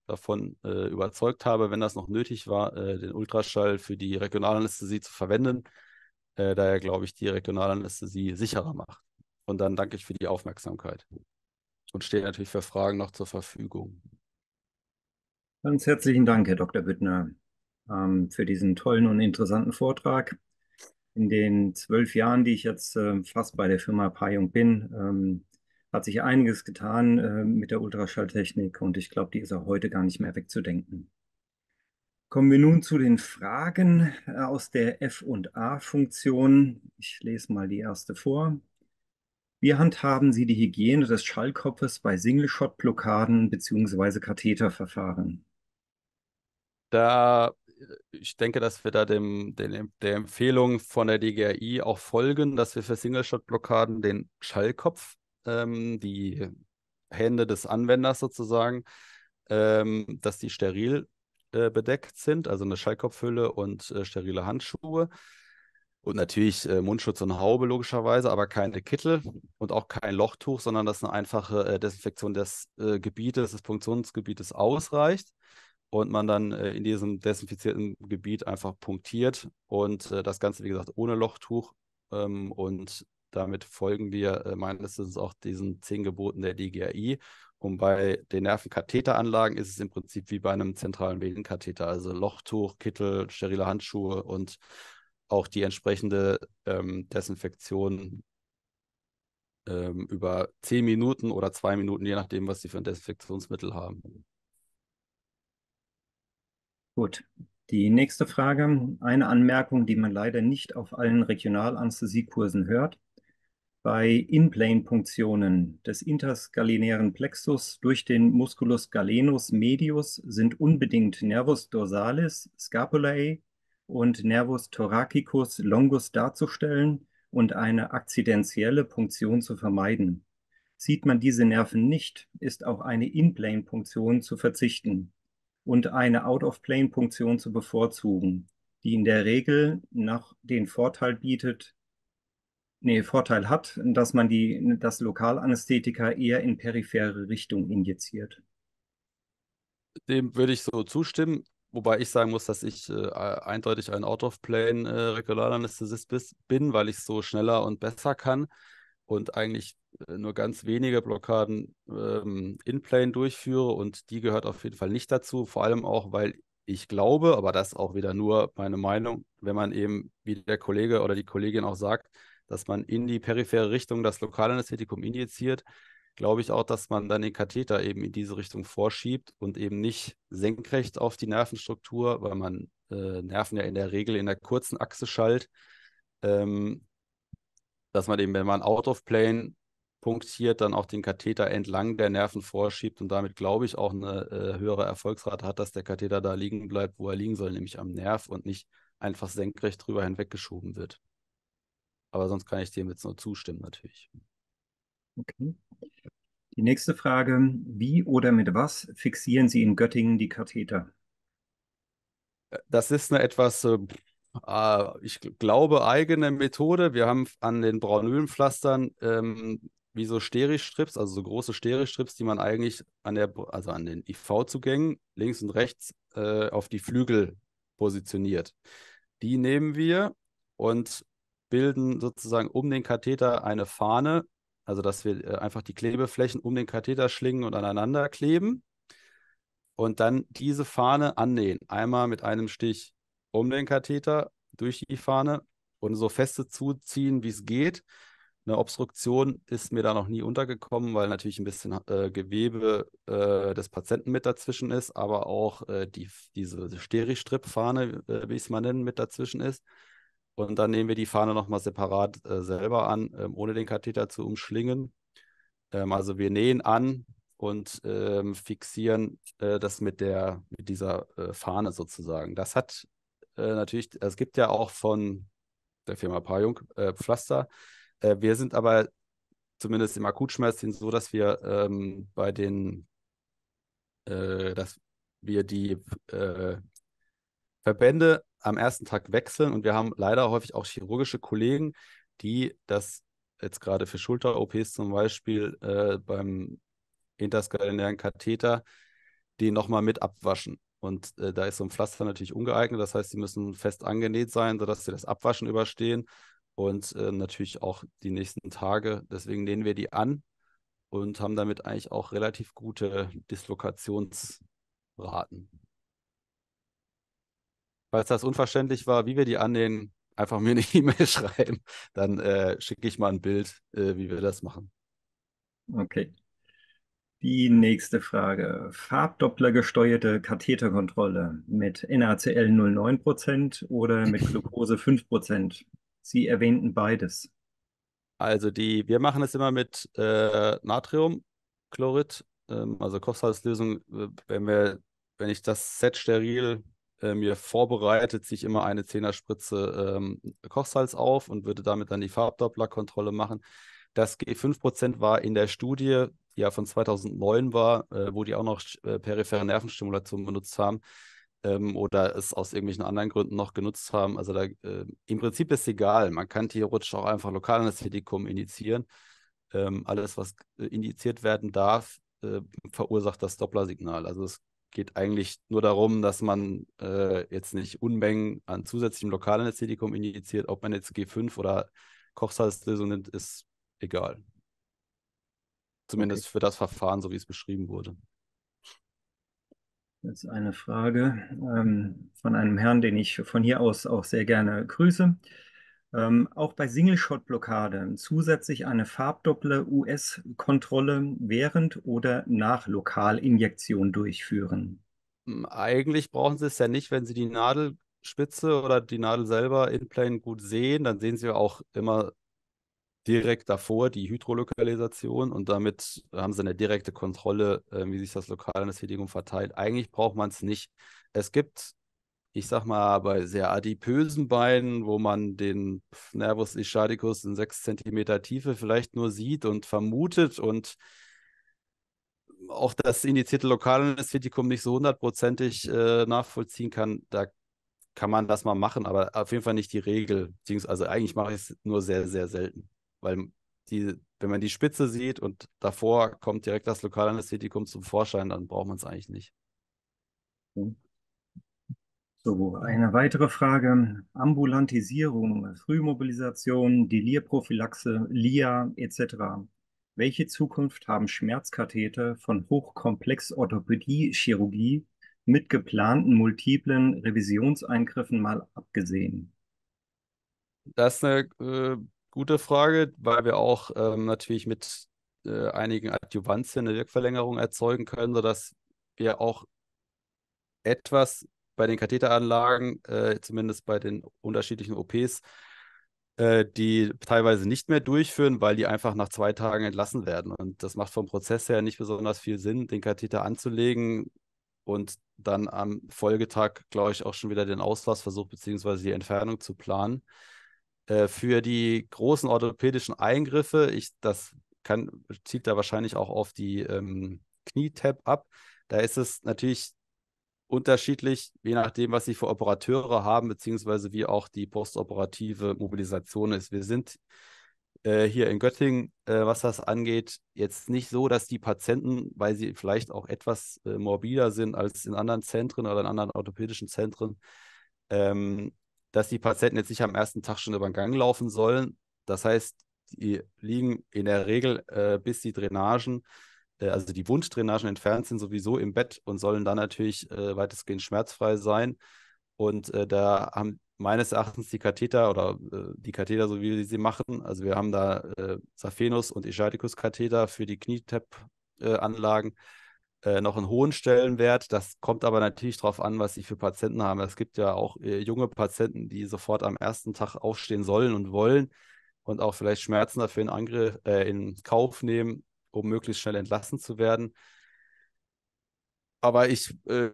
davon äh, überzeugt habe, wenn das noch nötig war, äh, den Ultraschall für die Regionalanästhesie zu verwenden, äh, da er, glaube ich, die Regionalanästhesie sicherer macht. Und dann danke ich für die Aufmerksamkeit und stehe natürlich für Fragen noch zur Verfügung. Ganz herzlichen Dank, Herr Doktor Büttner, ähm, für diesen tollen und interessanten Vortrag. In den zwölf Jahren, die ich jetzt äh, fast bei der Firma PAJUNK bin, ähm, hat sich einiges getan äh, mit der Ultraschalltechnik und ich glaube, die ist auch heute gar nicht mehr wegzudenken. Kommen wir nun zu den Fragen aus der F und A-Funktion. Ich lese mal die erste vor. Wie handhaben Sie die Hygiene des Schallkopfes bei Single-Shot-Blockaden bzw. Katheterverfahren? Da... Ich denke, dass wir da dem, dem, der Empfehlung von der D G A I auch folgen, dass wir für Single-Shot-Blockaden den Schallkopf, ähm, die Hände des Anwenders sozusagen, ähm, dass die steril äh, bedeckt sind, also eine Schallkopfhülle und äh, sterile Handschuhe. Und natürlich äh, Mundschutz und Haube logischerweise, aber keine Kittel und auch kein Lochtuch, sondern dass eine einfache äh, Desinfektion des äh, Gebietes, des Funktionsgebietes ausreicht. Und man dann äh, in diesem desinfizierten Gebiet einfach punktiert und äh, das Ganze, wie gesagt, ohne Lochtuch. Ähm, und damit folgen wir äh, meines Wissens auch diesen zehn Geboten der D G A I. Und bei den Nervenkatheteranlagen ist es im Prinzip wie bei einem zentralen Venenkatheter. Also Lochtuch, Kittel, sterile Handschuhe und auch die entsprechende ähm, Desinfektion ähm, über zehn Minuten oder zwei Minuten, je nachdem, was Sie für ein Desinfektionsmittel haben. Gut, die nächste Frage, eine Anmerkung, die man leider nicht auf allen Regionalanästhesiekursen hört. Bei In-Plane-Punktionen des interskalinären Plexus durch den Musculus galenus medius sind unbedingt Nervus dorsalis scapulae und Nervus thoracicus longus darzustellen und eine akzidentielle Punktion zu vermeiden. Sieht man diese Nerven nicht, ist auch eine In-Plane-Punktion zu verzichten und eine Out-of-Plane-Punktion zu bevorzugen, die in der Regel nach den Vorteil bietet, nee, Vorteil hat, dass man die, das Lokalanästhetika eher in periphere Richtung injiziert. Dem würde ich so zustimmen, wobei ich sagen muss, dass ich äh, eindeutig ein Out-of-Plane-Regionalanästhesist äh, bin, weil ich es so schneller und besser kann und eigentlich nur ganz wenige Blockaden ähm, in-plane durchführe und die gehört auf jeden Fall nicht dazu, vor allem auch, weil ich glaube, aber das ist auch wieder nur meine Meinung, wenn man eben, wie der Kollege oder die Kollegin auch sagt, dass man in die periphere Richtung das Lokalanästhetikum injiziert, glaube ich auch, dass man dann den Katheter eben in diese Richtung vorschiebt und eben nicht senkrecht auf die Nervenstruktur, weil man äh, Nerven ja in der Regel in der kurzen Achse schallt, ähm, dass man eben, wenn man out of plane punktiert, dann auch den Katheter entlang der Nerven vorschiebt und damit, glaube ich, auch eine äh, höhere Erfolgsrate hat, dass der Katheter da liegen bleibt, wo er liegen soll, nämlich am Nerv und nicht einfach senkrecht drüber hinweggeschoben wird. Aber sonst kann ich dem jetzt nur zustimmen, natürlich. Okay. Die nächste Frage: Wie oder mit was fixieren Sie in Göttingen die Katheter? Das ist eine etwas, äh, ich glaube, eigene Methode. Wir haben an den Braunölenpflastern ähm, wie so Steri-Strips, also so große Steri-Strips, die man eigentlich an der, also an den I V-Zugängen links und rechts äh, auf die Flügel positioniert. Die nehmen wir und bilden sozusagen um den Katheter eine Fahne. Also, dass wir einfach die Klebeflächen um den Katheter schlingen und aneinander kleben und dann diese Fahne annähen. Einmal mit einem Stich um den Katheter durch die Fahne und so feste zuziehen, wie es geht. Eine Obstruktion ist mir da noch nie untergekommen, weil natürlich ein bisschen äh, Gewebe äh, des Patienten mit dazwischen ist, aber auch äh, die, diese Steri-Strip-Fahne, äh, wie ich es mal nennen, mit dazwischen ist. Und dann nehmen wir die Fahne nochmal separat äh, selber an, ähm, ohne den Katheter zu umschlingen. Ähm, also wir nähen an und ähm, fixieren äh, das mit, der, mit dieser äh, Fahne sozusagen. Das hat äh, natürlich, es gibt ja auch von der Firma PAJUNK äh, Pflaster. Äh, wir sind aber zumindest im Akutschmerzdienst so, dass wir ähm, bei den, äh, dass wir die äh, Verbände am ersten Tag wechseln und wir haben leider häufig auch chirurgische Kollegen, die das jetzt gerade für Schulter-O Ps zum Beispiel äh, beim interskalenären Katheter, den nochmal mit abwaschen. Und äh, da ist so ein Pflaster natürlich ungeeignet, das heißt, sie müssen fest angenäht sein, sodass sie das Abwaschen überstehen und äh, natürlich auch die nächsten Tage. Deswegen nähen wir die an und haben damit eigentlich auch relativ gute Dislokationsraten. Falls das unverständlich war, wie wir die annähen, einfach mir eine E-Mail schreiben. Dann äh, schicke ich mal ein Bild, äh, wie wir das machen. Okay. Die nächste Frage. Farbdoppler gesteuerte Katheterkontrolle mit N A C L null Komma neun Prozent oder mit Glucose fünf Prozent? Sie erwähnten beides. Also die, wir machen es immer mit äh, Natriumchlorid, ähm, also Kochsalzlösung. Wenn wir, wenn ich das Set steril mir vorbereitet, sich immer eine Zehnerspritze ähm, Kochsalz auf und würde damit dann die Farbdopplerkontrolle machen. Das G fünf Prozent war in der Studie, die ja von zweitausendneun war, äh, wo die auch noch äh, periphere Nervenstimulation benutzt haben ähm, oder es aus irgendwelchen anderen Gründen noch genutzt haben. Also da, äh, im Prinzip ist es egal. Man kann theoretisch auch einfach Lokalanästhetikum indizieren. Ähm, alles, was indiziert werden darf, äh, verursacht das Dopplersignal. Also es geht eigentlich nur darum, dass man äh, jetzt nicht Unmengen an zusätzlichem Lokalanästhetikum injiziert. Ob man jetzt G fünf oder Kochsalzlösung nimmt, ist egal. Zumindest okay. Für das Verfahren, so wie es beschrieben wurde. Jetzt eine Frage ähm, von einem Herrn, den ich von hier aus auch sehr gerne grüße. Ähm, auch bei Single-Shot-Blockade zusätzlich eine Farbdoppler-U S-Kontrolle während oder nach Lokalinjektion durchführen? Eigentlich brauchen Sie es ja nicht, wenn Sie die Nadelspitze oder die Nadel selber in plane gut sehen, dann sehen Sie ja auch immer direkt davor die Hydrolokalisation und damit haben Sie eine direkte Kontrolle, äh, wie sich das Lokalanästhetikum verteilt. Eigentlich braucht man es nicht. Es gibt, ich sag mal, bei sehr adipösen Beinen, wo man den Nervus ischadicus in sechs Zentimeter Tiefe vielleicht nur sieht und vermutet und auch das indizierte Lokalanästhetikum nicht so hundertprozentig äh, nachvollziehen kann, da kann man das mal machen, aber auf jeden Fall nicht die Regel. Also eigentlich mache ich es nur sehr, sehr selten, weil die, wenn man die Spitze sieht und davor kommt direkt das Lokalanästhetikum zum Vorschein, dann braucht man es eigentlich nicht. Hm. So, eine weitere Frage. Ambulantisierung, Frühmobilisation, Delirprophylaxe, L I A et cetera. Welche Zukunft haben Schmerzkatheter von Hochkomplex-Orthopädie-Chirurgie mit geplanten multiplen Revisionseingriffen mal abgesehen? Das ist eine äh, gute Frage, weil wir auch ähm, natürlich mit äh, einigen Adjuvantien eine Wirkverlängerung erzeugen können, sodass wir auch etwas bei den Katheteranlagen, äh, zumindest bei den unterschiedlichen O Ps, äh, die teilweise nicht mehr durchführen, weil die einfach nach zwei Tagen entlassen werden. Und das macht vom Prozess her nicht besonders viel Sinn, den Katheter anzulegen und dann am Folgetag, glaube ich, auch schon wieder den Auslassversuch bzw. die Entfernung zu planen. Äh, für die großen orthopädischen Eingriffe, ich, das kann, zieht da wahrscheinlich auch auf die ähm, Knie-Tab ab, da ist es natürlich unterschiedlich, je nachdem, was sie für Operateure haben, beziehungsweise wie auch die postoperative Mobilisation ist. Wir sind äh, hier in Göttingen, äh, was das angeht, jetzt nicht so, dass die Patienten, weil sie vielleicht auch etwas äh, morbider sind als in anderen Zentren oder in anderen orthopädischen Zentren, ähm, dass die Patienten jetzt nicht am ersten Tag schon über den Gang laufen sollen. Das heißt, die liegen in der Regel, äh, bis die Drainagen, also die Wunddrainagen entfernt sind, sowieso im Bett und sollen dann natürlich äh, weitestgehend schmerzfrei sein. Und äh, da haben meines Erachtens die Katheter oder äh, die Katheter, so wie wir sie machen, also wir haben da äh, Saphenus- und Ischiaticus-Katheter für die Knie-T A P-Anlagen äh, noch einen hohen Stellenwert. Das kommt aber natürlich darauf an, was sie für Patienten haben. Es gibt ja auch äh, junge Patienten, die sofort am ersten Tag aufstehen sollen und wollen und auch vielleicht Schmerzen dafür in, Angriff, äh, in Kauf nehmen, um möglichst schnell entlassen zu werden. Aber ich äh,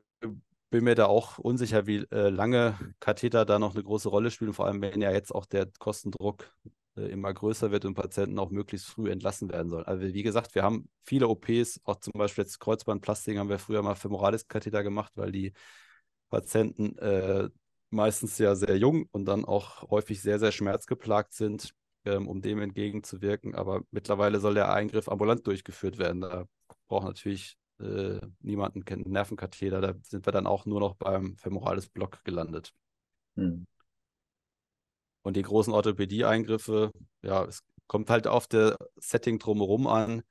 bin mir da auch unsicher, wie äh, lange Katheter da noch eine große Rolle spielen, vor allem wenn ja jetzt auch der Kostendruck äh, immer größer wird und Patienten auch möglichst früh entlassen werden sollen. Also wie gesagt, wir haben viele O Ps, auch zum Beispiel jetzt Kreuzbandplastiken haben wir früher mal Femoralis-Katheter gemacht, weil die Patienten äh, meistens ja sehr jung und dann auch häufig sehr, sehr schmerzgeplagt sind, um dem entgegenzuwirken. Aber mittlerweile soll der Eingriff ambulant durchgeführt werden. Da braucht natürlich äh, niemanden einen Nervenkatheter. Da sind wir dann auch nur noch beim Femoralis-Block gelandet. Hm. Und die großen Orthopädie-Eingriffe, ja, es kommt halt auf das Setting drumherum an,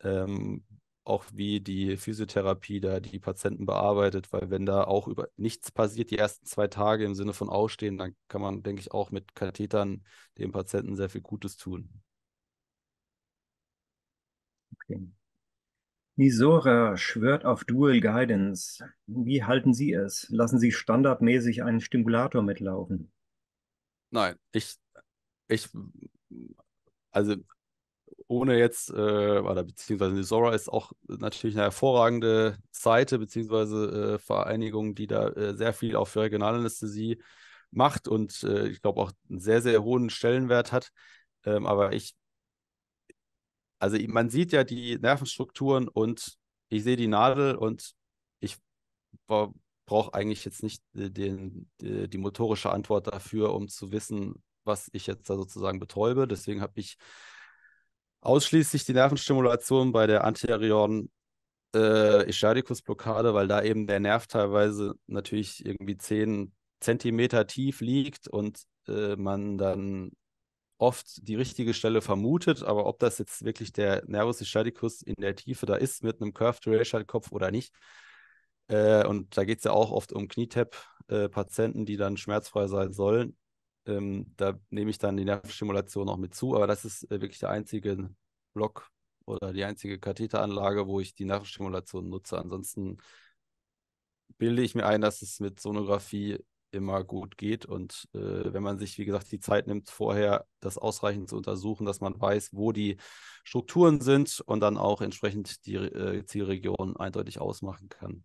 ähm, auch wie die Physiotherapie da die Patienten bearbeitet, weil wenn da auch über nichts passiert, die ersten zwei Tage im Sinne von Ausstehen, dann kann man, denke ich, auch mit Kathetern dem Patienten sehr viel Gutes tun. Okay. NYSORA schwört auf Dual Guidance. Wie halten Sie es? Lassen Sie standardmäßig einen Stimulator mitlaufen? Nein, ich, ich, also ohne jetzt, äh, oder beziehungsweise NYSORA ist auch natürlich eine hervorragende Seite, beziehungsweise äh, Vereinigung, die da äh, sehr viel auch für Regionalanästhesie macht und äh, ich glaube auch einen sehr, sehr hohen Stellenwert hat. Ähm, aber ich, also man sieht ja die Nervenstrukturen und ich sehe die Nadel und ich brauche eigentlich jetzt nicht den, den, die motorische Antwort dafür, um zu wissen, was ich jetzt da sozusagen betäube. Deswegen habe ich ausschließlich die Nervenstimulation bei der anterioren äh, Ischiaticus-Blockade, weil da eben der Nerv teilweise natürlich irgendwie zehn Zentimeter tief liegt und äh, man dann oft die richtige Stelle vermutet, aber ob das jetzt wirklich der Nervus ischiaticus in der Tiefe da ist mit einem Curved-Radial-Kopf oder nicht, äh, und da geht es ja auch oft um Knie-T A P-Patienten, die dann schmerzfrei sein sollen, Ähm, da nehme ich dann die Nervenstimulation auch mit zu, aber das ist äh, wirklich der einzige Block oder die einzige Katheteranlage, wo ich die Nervenstimulation nutze. Ansonsten bilde ich mir ein, dass es mit Sonographie immer gut geht und äh, wenn man sich, wie gesagt, die Zeit nimmt, vorher das ausreichend zu untersuchen, dass man weiß, wo die Strukturen sind und dann auch entsprechend die äh, Zielregion eindeutig ausmachen kann.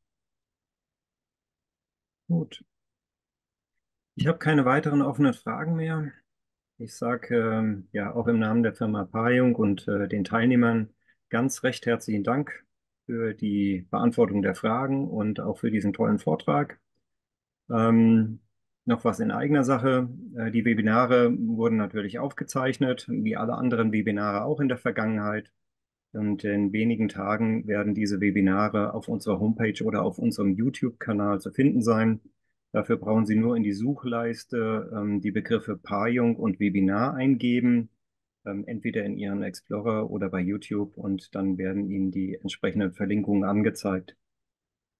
Gut. Ich habe keine weiteren offenen Fragen mehr. Ich sage ähm, ja auch im Namen der Firma PAJUNK und äh, den Teilnehmern ganz recht herzlichen Dank für die Beantwortung der Fragen und auch für diesen tollen Vortrag. Ähm, noch was in eigener Sache. Äh, die Webinare wurden natürlich aufgezeichnet, wie alle anderen Webinare auch in der Vergangenheit. Und in wenigen Tagen werden diese Webinare auf unserer Homepage oder auf unserem YouTube-Kanal zu finden sein. Dafür brauchen Sie nur in die Suchleiste ähm, die Begriffe PAJUNK und Webinar eingeben, ähm, entweder in Ihren Explorer oder bei YouTube, und dann werden Ihnen die entsprechenden Verlinkungen angezeigt.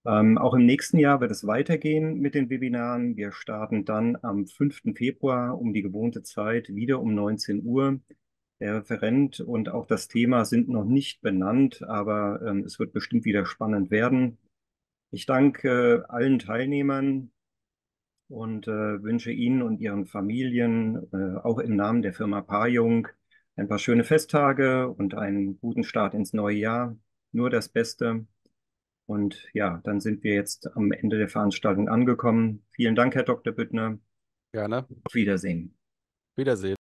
Ähm, auch im nächsten Jahr wird es weitergehen mit den Webinaren. Wir starten dann am fünften Februar um die gewohnte Zeit wieder um neunzehn Uhr Der Referent und auch das Thema sind noch nicht benannt, aber ähm, es wird bestimmt wieder spannend werden. Ich danke äh, allen Teilnehmern und äh, wünsche Ihnen und Ihren Familien, äh, auch im Namen der Firma PAJUNK, ein paar schöne Festtage und einen guten Start ins neue Jahr. Nur das Beste. Und ja, dann sind wir jetzt am Ende der Veranstaltung angekommen. Vielen Dank, Herr Doktor Büttner. Gerne. Auf Wiedersehen. Wiedersehen.